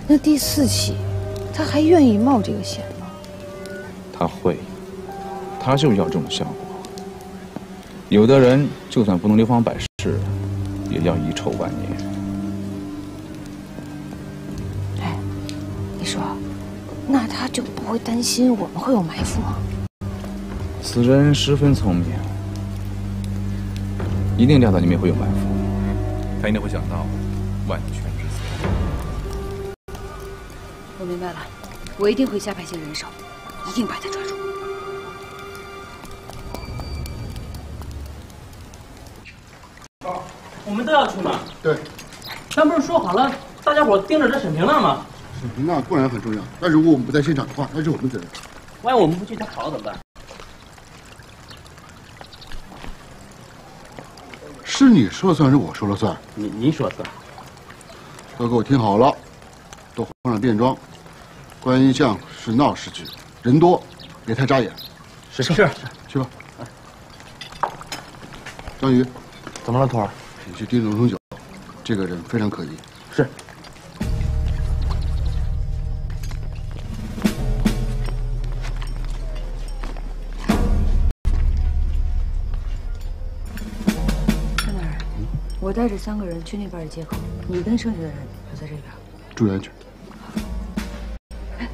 那第4起，他还愿意冒这个险吗？他会，他就要这种效果。有的人就算不能流芳百世，也要遗臭万年。哎，你说，那他就不会担心我们会有埋伏吗？此人十分聪明，一定料到你们会有埋伏。 他一定会想到万全之策。我明白了，我一定会加派些人手，一定把他抓住。哦，我们都要去吗？对。咱不是说好了，大家伙盯着这沈平浪吗？沈平浪固然很重要，但如果我们不在现场的话，那是我们责任。万一我们不去，他跑了怎么办？是你说了算，是我说了算？您说了算。都给我听好了，都换上便装。观音巷是闹市区，人多，别太扎眼。是，去吧。章鱼，怎么了，徒儿？你去盯龙城酒，这个人非常可疑。是。 我带着3个人去那边的街口，你跟剩下的人留在这边，注意安全。哎，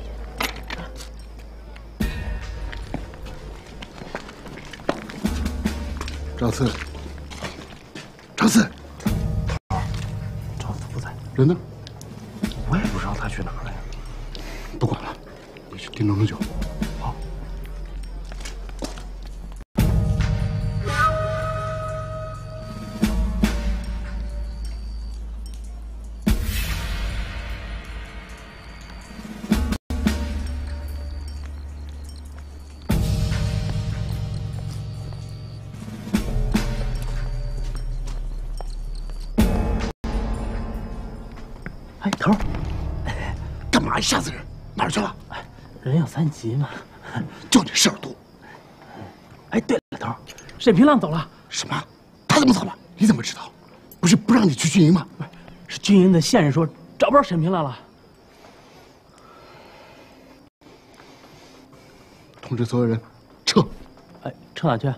赵四，头儿，赵四不在，人呢？我也不知道他去哪儿了呀。不管了，你去盯龙城酒。 吓死人！哪儿去了？人有3急嘛，就你事儿多。哎，对了，头，沈平浪走了。什么？他怎么走了？你怎么知道？不是不让你去军营吗？是军营的线人说找不着沈平浪了。通知所有人撤。哎，撤哪去？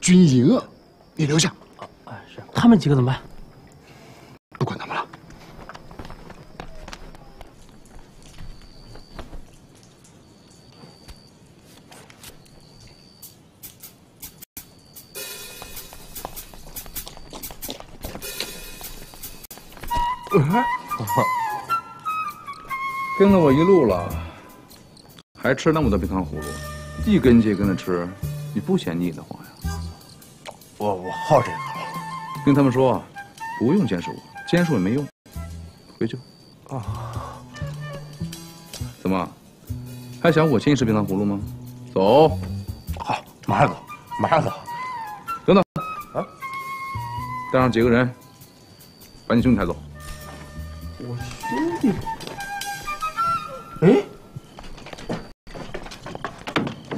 军营啊！你留下。哎，是。他们几个怎么办？不管他们了。 跟了我一路了，还吃那么多冰糖葫芦，一根接一根的吃，你不嫌腻得慌呀？我好这个，跟他们说，不用监视我，监视我也没用，回去。啊？怎么？还想我请你吃冰糖葫芦吗？走，好，马上走，马上走。等等啊！带上几个人，把你兄弟抬走。 我兄弟，哎，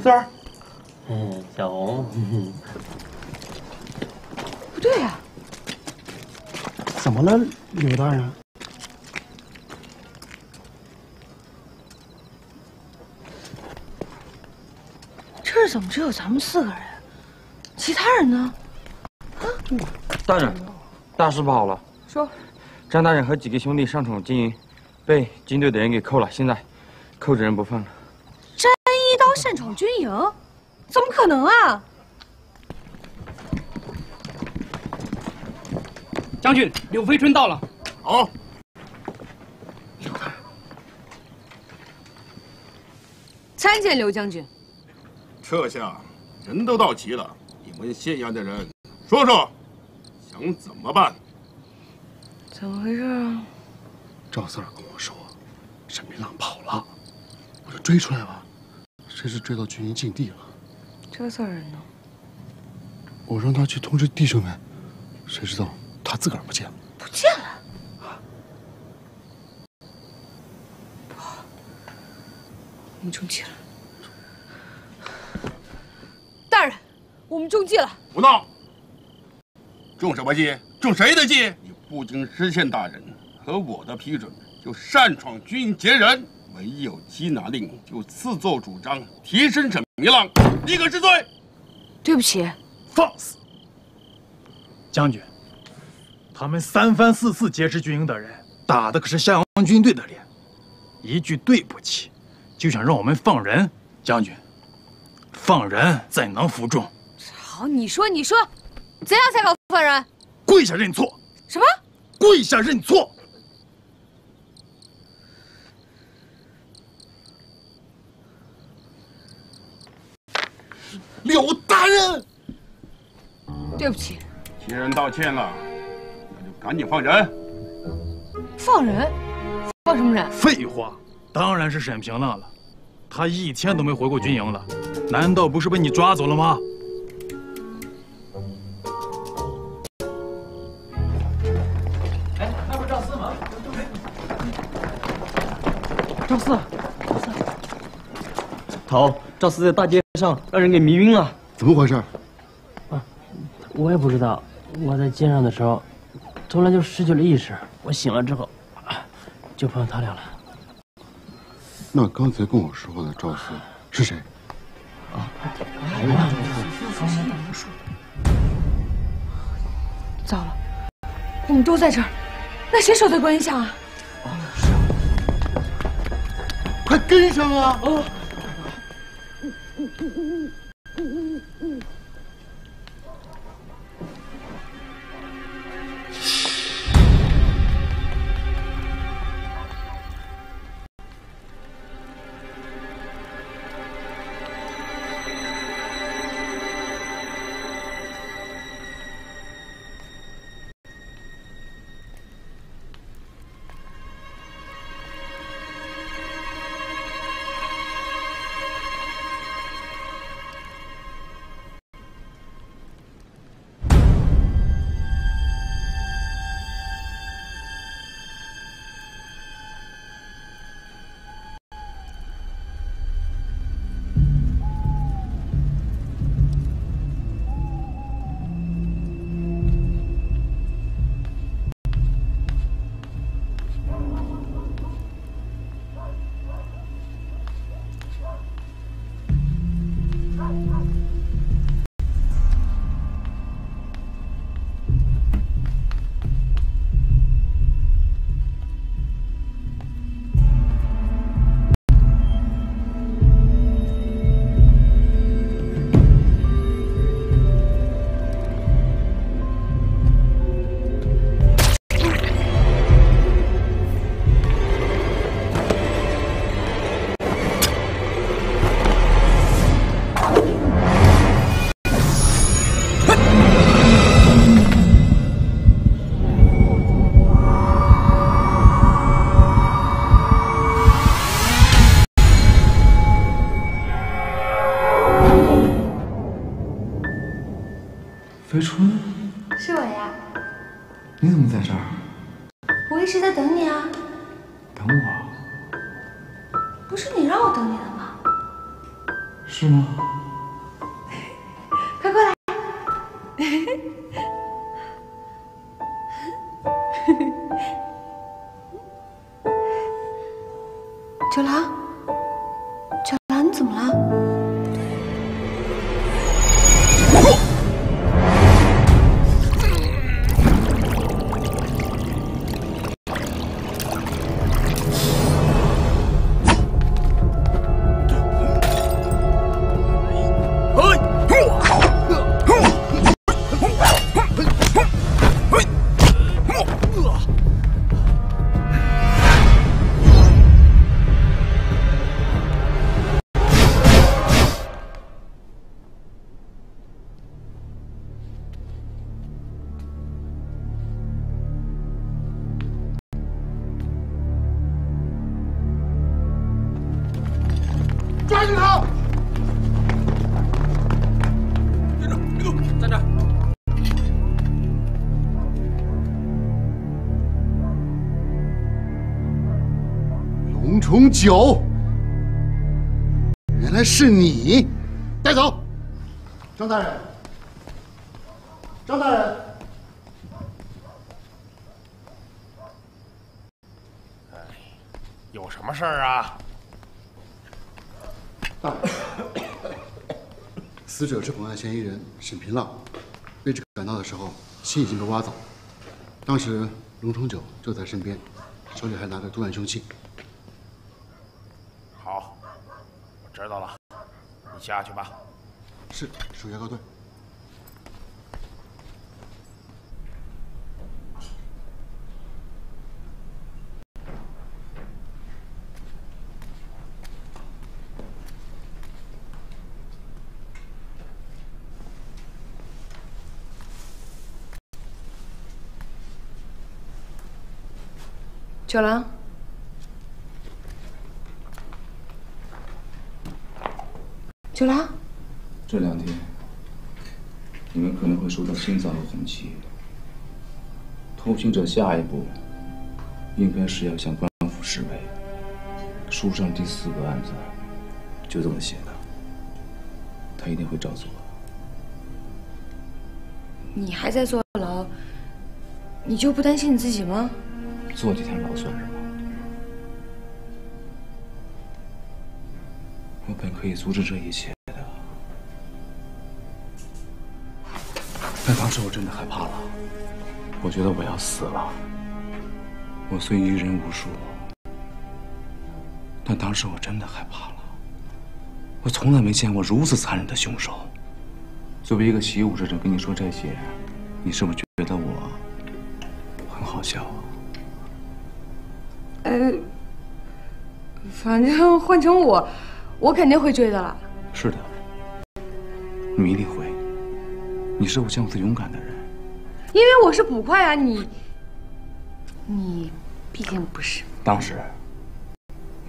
四儿，小红，不对呀、啊，怎么了，刘大人？这儿怎么只有咱们4个人？其他人呢？啊，大人，大事不好了！说。 张大人和几个兄弟上闯军营，被军队的人给扣了。现在，扣着人不放了。沾一刀擅闯军营，怎么可能啊！将军，柳飞春到了。好。刘大人，参见刘将军。撤下，人都到齐了，你们县衙的人说说，想怎么办？怎么回事啊？赵四儿跟我说，沈明浪跑了，我就追出来了，甚至追到军营禁地了。赵四儿人呢？我让他去通知弟兄们，谁知道他自个儿不见了。不见了。 我们中计了，大人，我们中计了！胡闹！中什么计？中谁的计？你不经知县大人和我的批准，就擅闯军营劫人，没有缉拿令就自作主张提审沈明浪，你可治罪！对不起，放肆！将军，他们三番四次劫持军营的人，打的可是襄阳军队的脸，一句对不起。 就想让我们放人，将军，放人怎能服众？好，你说，怎样才搞放人？跪下认错。什么？跪下认错。刘大人，对不起。既然道歉了，那就赶紧放人。放人？放什么人？废话。 当然是沈平浪了，他一天都没回过军营了，难道不是被你抓走了吗？哎，那不是赵四吗？赵四，头，赵四在大街上让人给迷晕了，怎么回事？啊，我也不知道，我在街上的时候，突然就失去了意识，我醒了之后，就碰到他俩了。 那刚才跟我说的赵四是谁？啊！糟了，我们都在这儿，那谁手在观音像啊？哦，是啊，快跟上啊！哦。飞春，是我呀。你怎么在这儿？我一直在等你啊。等我？不是你让我等你的吗？是吗？快过来！九郎，九郎，你怎么了？抓住他！别动，别动，站着。 龙重九，原来是你！带走，张大人，张大人，哎，有什么事儿啊？大人，死者是本案嫌疑人沈平浪，被指赶到的时候，心已经被挖走，当时龙重九就在身边，手里还拿着作案凶器。 好，我知道了，你下去吧。是，属下告退。九郎。 九郎，这两天你们可能会收到新造的红旗。偷情者下一步应该是要向官府示威。书上第4个案子就这么写的，他一定会照做。你还在坐牢，你就不担心你自己吗？坐几天牢算什么？ 我本可以阻止这一切的，但当时我真的害怕了，我觉得我要死了。我虽于人无数，但当时我真的害怕了。我从来没见过如此残忍的凶手。作为一个习武之人，跟你说这些，你是不是觉得我很好笑啊？反正换成我。 我肯定会追的了。是的，你一定会。你是我见过最勇敢的人。因为我是捕快啊，你毕竟不是。当时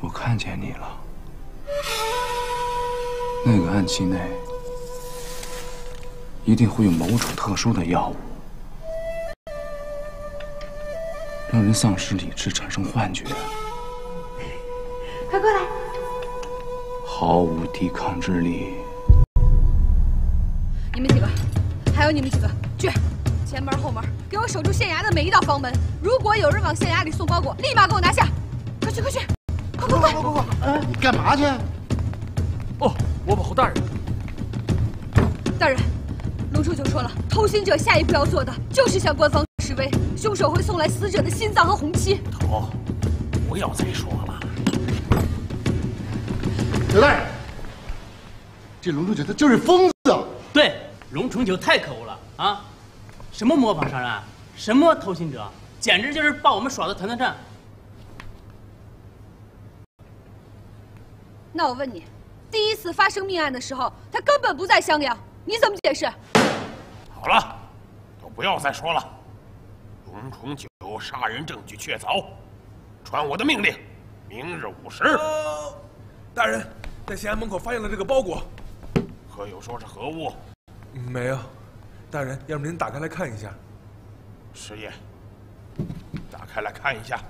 我看见你了。那个暗器内一定会有某种特殊的药物，让人丧失理智，产生幻觉。快过来！ 毫无抵抗之力。你们几个，还有你们几个，去前门后门，给我守住县衙的每一道房门。如果有人往县衙里送包裹，立马给我拿下！快去快去，快快快快快！哎，你干嘛去？哦，我保护大人。大人，龙重九说了，偷心者下一步要做的就是向官方示威，凶手会送来死者的心脏和红漆。头，不要再说了。 九大人，这龙重九他就是疯子！对，龙重九太可恶了啊！什么模仿杀人案，什么偷心者，简直就是把我们耍的团团转。那我问你，第一次发生命案的时候，他根本不在襄阳，你怎么解释？好了，都不要再说了。龙重九杀人证据确凿，传我的命令，明日午时。大人，在县衙门口发现了这个包裹，可有说是何物？没有，大人，要不您打开来看一下。师爷，打开来看一下。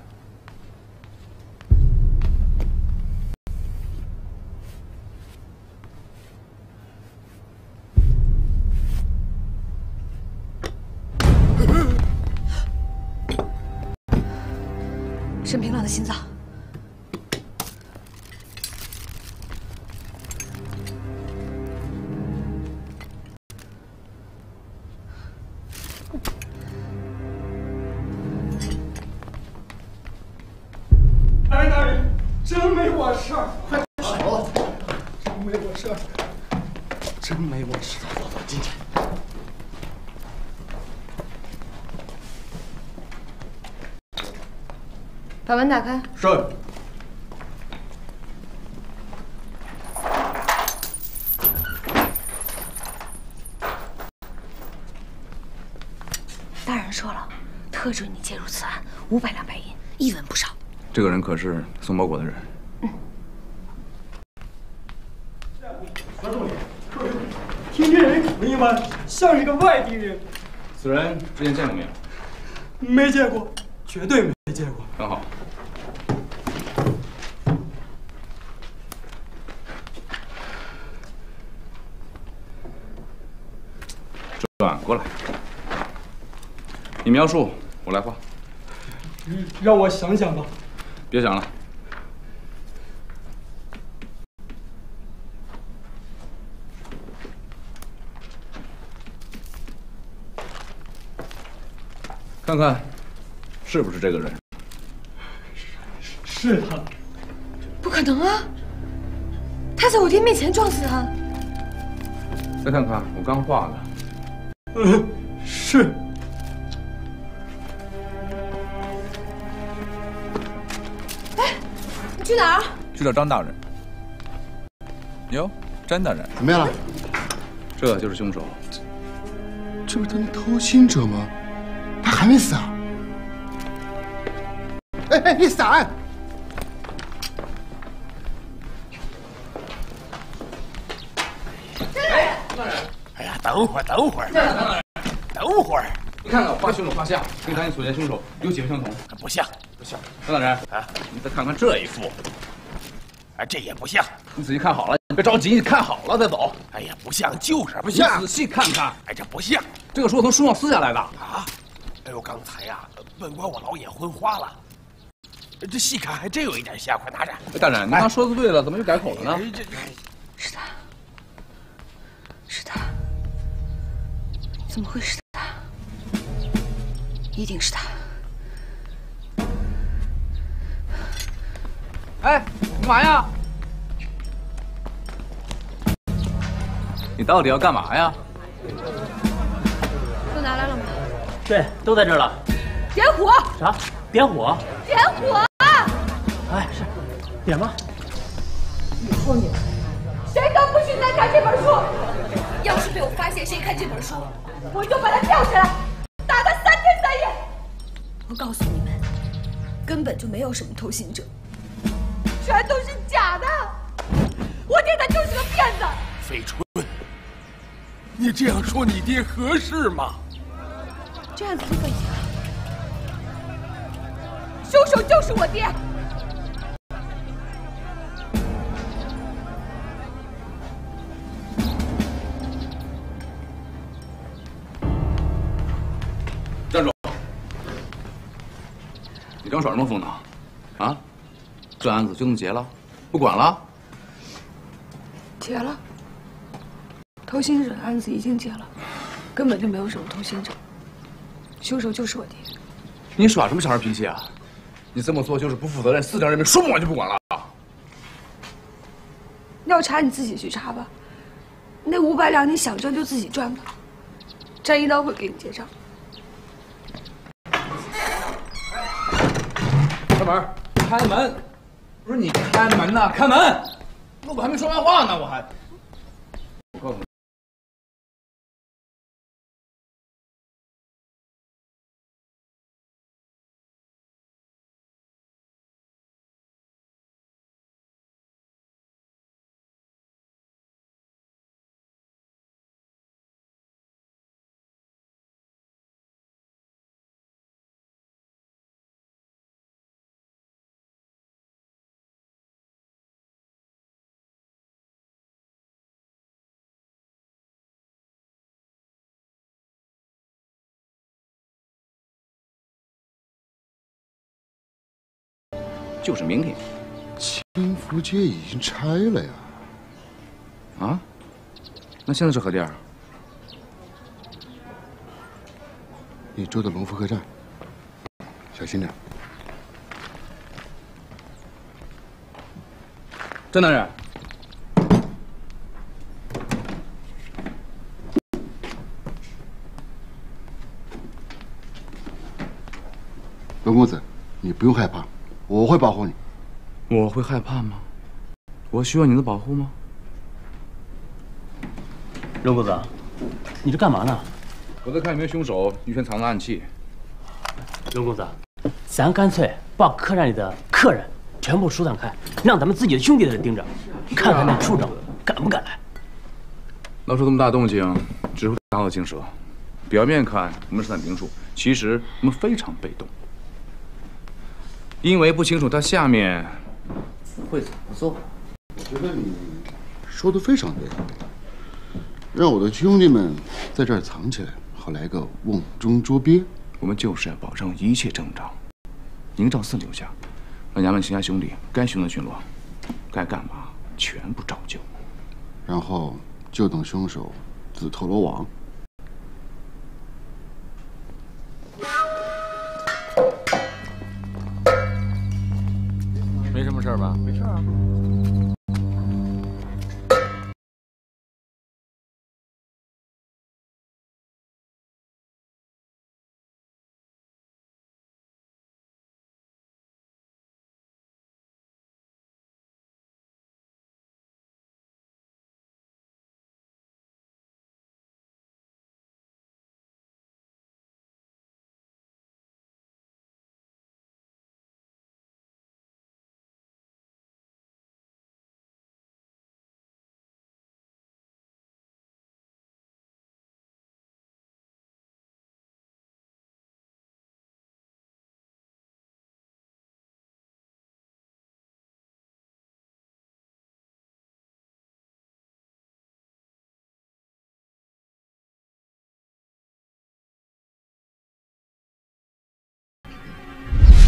沈平浪的心脏。 把门打开。是。大人说了，特准你介入此案，500两白银，一文不少。这个人可是送包裹的人。嗯。观众里，天津人口音吗？像是个外地人。此人之前见过没有？没见过，绝对没见过。很好。转过来，你描述，我来画。让我想想吧。别想了。 看看，是不是这个人？是他。不可能啊！他在我爹面前撞死他。再看看，我刚画的。是。哎，你去哪儿？去找张大人。哟，张大人，怎么样了？这就是凶手。这不是他那偷心者吗？ 他还没死啊！哎，你闪！哎呀，等会儿！你看看我画凶手画像，跟咱所见凶手有几分相同？不像。张大人啊，你再看看这一幅，哎，这也不像。你仔细看好了，别着急，你看好了再走。哎呀，不像，就是不像。你仔细看看，哎，这不像。这个是我从书上撕下来的啊。 哎呦，刚才呀，本官我老眼昏花了，这细看还真有一点像。快拿着！大人，您刚说的对了，怎么又改口了呢？这是他，是他，怎么会是他？一定是他！哎，干嘛呀？你到底要干嘛呀？都拿来了吗？ 对，都在这儿了。点火！啥？点火！点火！哎，是，点吧。以后你们谁都不许再看这本书。要是被我发现谁看这本书，我就把他吊起来，打他3天3夜。我告诉你们，根本就没有什么偷心者，全都是假的。我爹他就是个骗子。翡春，你这样说你爹合适吗？ 这样子就可以了。凶手就是我爹。站住！你刚耍什么疯呢？啊？这案子就这么结了？不管了？结了。偷心者案子已经结了，根本就没有什么偷心者。 凶手就是我爹。你耍什么小孩脾气啊？你这么做就是不负责任，4条人命说不管就不管了。要查你自己去查吧，那500两你想赚就自己赚吧，占一刀会给你结账。开门！开门！不是你开门呐、啊，开门！那我还没说完话呢，我还……我告诉你。 就是明天，清福街已经拆了呀。啊？那现在是何地儿？你住的龙福客栈，小心点。张大人，龙公子，你不用害怕。 我会保护你。我会害怕吗？我需要你的保护吗？肉骨子，你这干嘛呢？我在看有没有凶手预先藏的暗器。肉骨子，咱干脆把客栈里的客人全部疏散开，让咱们自己的兄弟在这盯着，看看那畜生敢不敢来。闹出这么大动静，只会打草惊蛇。表面看我们是在明处，其实我们非常被动，因为不清楚他下面会怎么做。我觉得你说的非常对，让我的兄弟们在这儿藏起来，好来个瓮中捉鳖。我们就是要保证一切正常，营帐四留下，让衙门其他兄弟该巡逻巡逻，该干嘛全部照旧。 然后就等凶手自投罗网。没什么事吧？没事啊。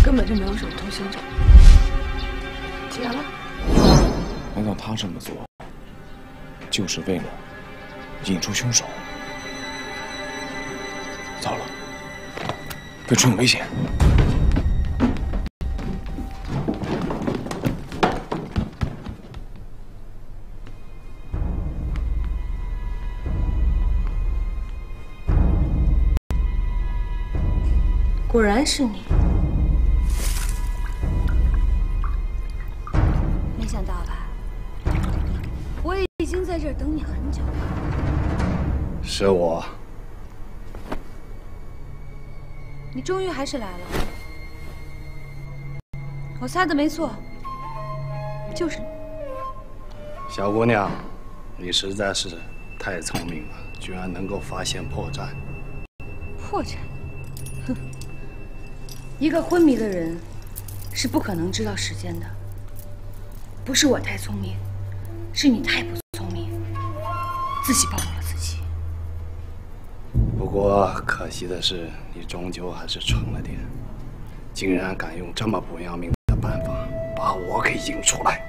根本就没有什么通行证，结了。难道他这么做，就是为了引出凶手？糟了，对春有危险。 果然是你！没想到吧？我已经在这儿等你很久了。是我。你终于还是来了。我猜的没错，就是你。小姑娘，你实在是太聪明了，居然能够发现破绽。破绽？哼。 一个昏迷的人是不可能知道时间的。不是我太聪明，是你太不聪明，自己暴露了自己。不过可惜的是，你终究还是蠢了点，竟然敢用这么不要命的办法把我给引出来。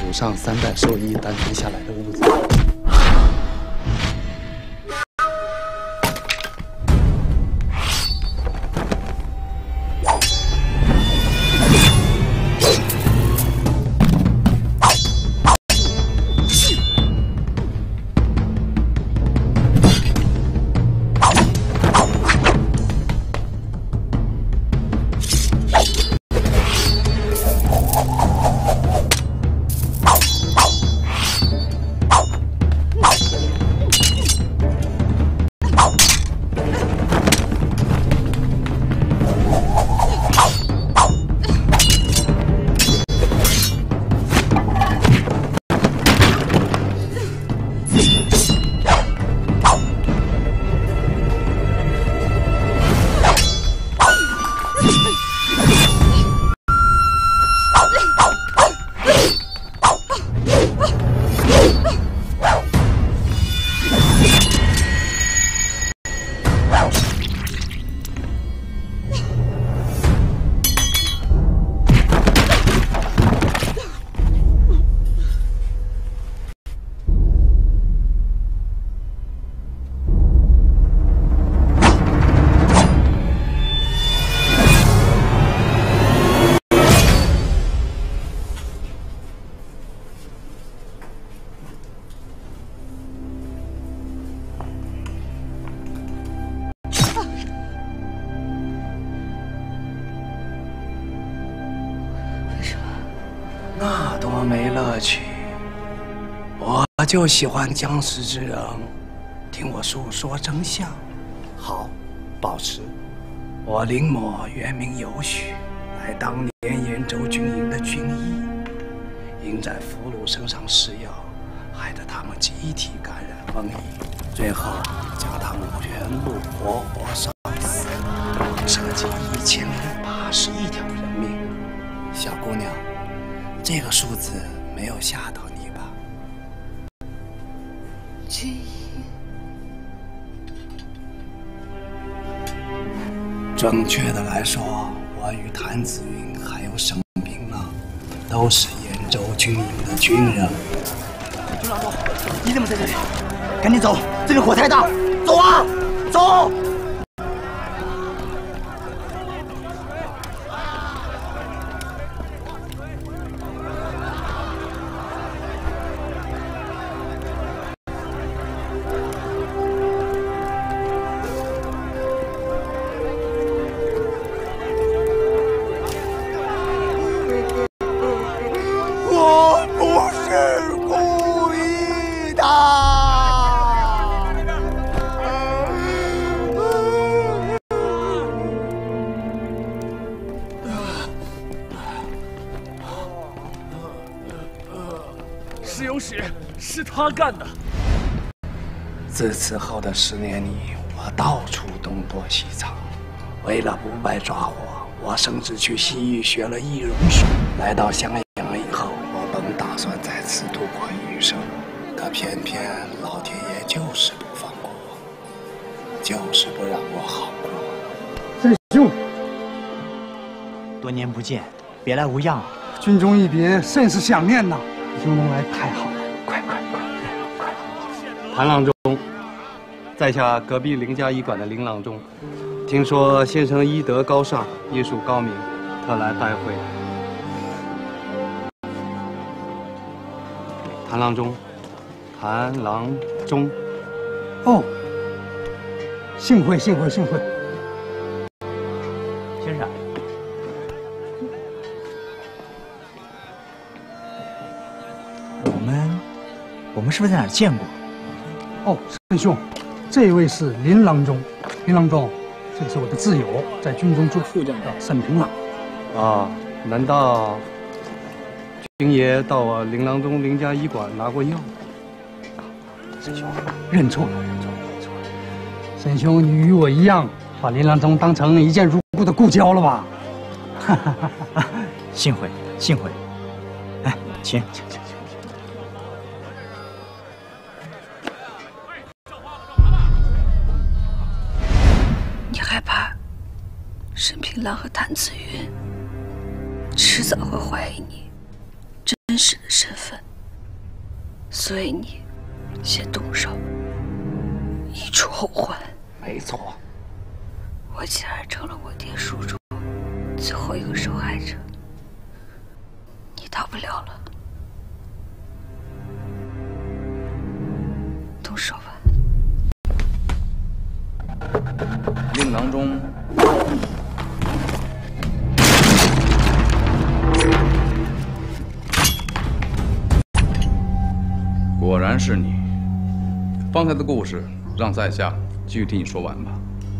祖上三代受医单传下来的物资。 我就喜欢僵尸之人，听我诉说真相。好，保持。我临摹原名有许，乃当年延州军营的军医，因在俘虏身上施药，害得他们集体感染瘟疫，最后将他们全部活活烧死，涉及1081条人命。小姑娘，这个数字没有吓到你吧？军医，准确的来说，我与谭子云还有沈平浪都是兖州军营的军人。 朱老头，你怎么在这里？赶紧走，这里火太大！走啊，走！我不是。 石有史是他干的。自此后的10年里，我到处东躲西藏，为了不被抓获，我甚至去西域学了易容术。来到襄阳以后，我本打算在此度过余生。 可偏偏老天爷就是不放过我，就是不让我好过。三兄，多年不见，别来无恙啊！军中一别，甚是想念呐。兄能来太好了，快！谭郎中，在下隔壁凌家医馆的林郎中，听说先生医德高尚，医术高明，特来拜会。谭郎中。 谭郎中，哦，幸会！先生，我们是不是在哪儿见过？哦，沈兄，这位是林郎中，这个是我的挚友，在军中做副将的沈平浪。啊，难道军爷到我林郎中林家医馆拿过药？ 沈兄，认错了。沈兄，你与我一样，把林郎中当成一见如故的故交了吧？哈哈哈哈！幸会。哎，请。你害怕沈平浪和谭子云迟早会怀疑你真实的身份，所以你。 先动手，以除后患。没错，我竟然成了我爹书中最后一个受害者，你逃不了了。动手吧，令郎中。 果然是你。方才的故事，让在下继续听你说完吧。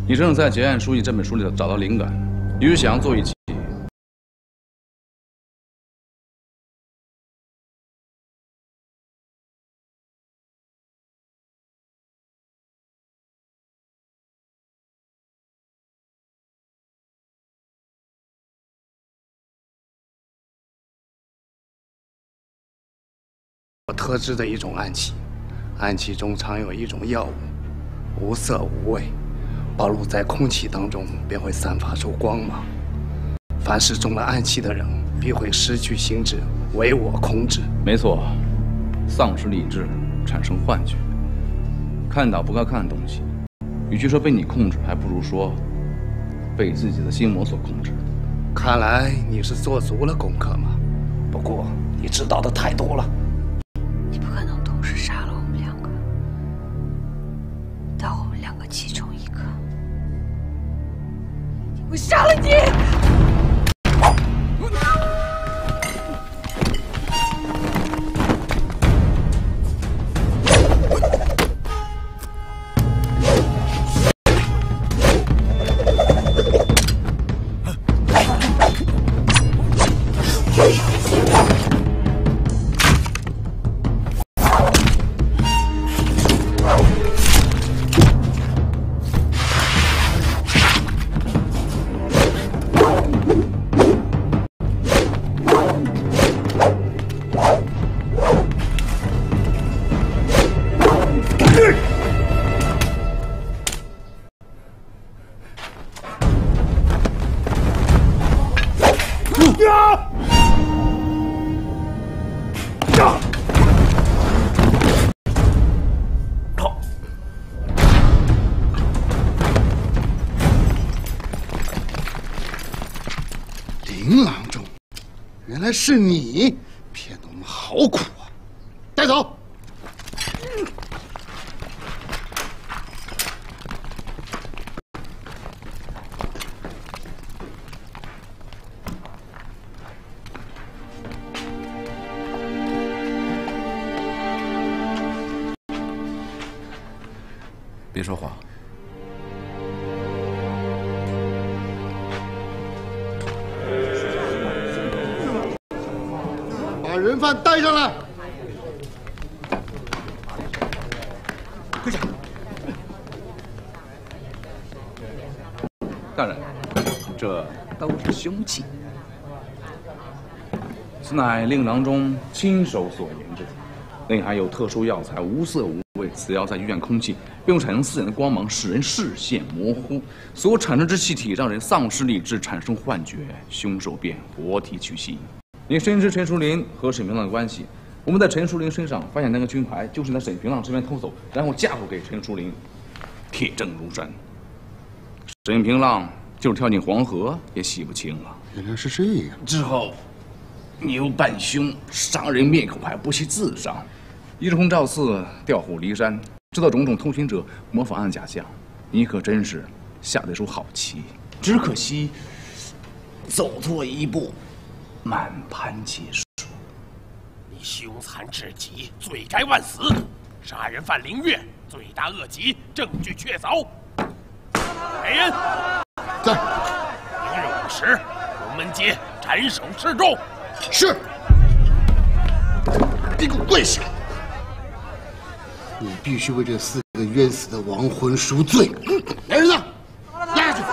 你正是在《结案书记》这本书里找到灵感，于是想要做一起我特制的一种暗器，暗器中藏有一种药物，无色无味，暴露在空气当中便会散发出光芒。凡是中了暗器的人，必会失去心智，唯我空智。没错，丧失理智，产生幻觉，看到不该看的东西。与其说被你控制，还不如说被自己的心魔所控制。看来你是做足了功课嘛，不过你知道的太多了。 其中一个，我杀了你！林郎中，原来是你，骗得我们好苦啊！带走。 别说谎！把人贩带上来！跪下！大人，这都是凶器，此乃令郎中亲手所研制，内含有特殊药材，无色无。 此药在晕染空气，并产生刺眼的光芒，使人视线模糊。所产生之气体让人丧失理智，产生幻觉。凶手便活体取息。您深知陈淑林和沈平浪的关系，我们在陈淑林身上发现那个军牌，就是在沈平浪身边偷走，然后嫁祸给陈淑林，铁证如山。沈平浪就是跳进黄河也洗不清了。原来是这样。之后，你又扮凶杀人灭口，还不惜自杀。 一日空照寺，调虎离山，制造种种偷情者模仿案假象，你可真是下了一手好棋。只可惜，走错一步，满盘皆输。你凶残至极，罪该万死。杀人犯凌月，罪大恶极，证据确凿。来人，在明日5时，龙门街斩首示众。是。你给我跪下！ 你必须为这4个冤死的亡魂赎罪！来人呐，押下去！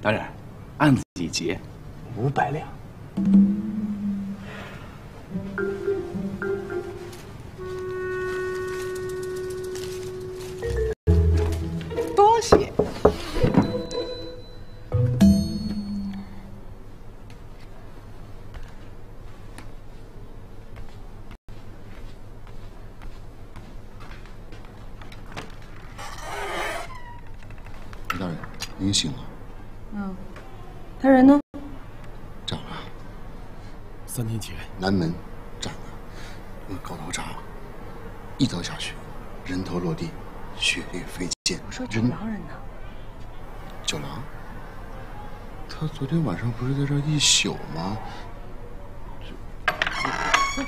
大人，案子已结，500两。 大人，您醒了。嗯，他人呢？斩了。3天前，南门斩了，用高刀扎了，一刀下去，人头落地，血液飞溅。我说九郎人呢？九郎，他昨天晚上不是在这一宿吗？这。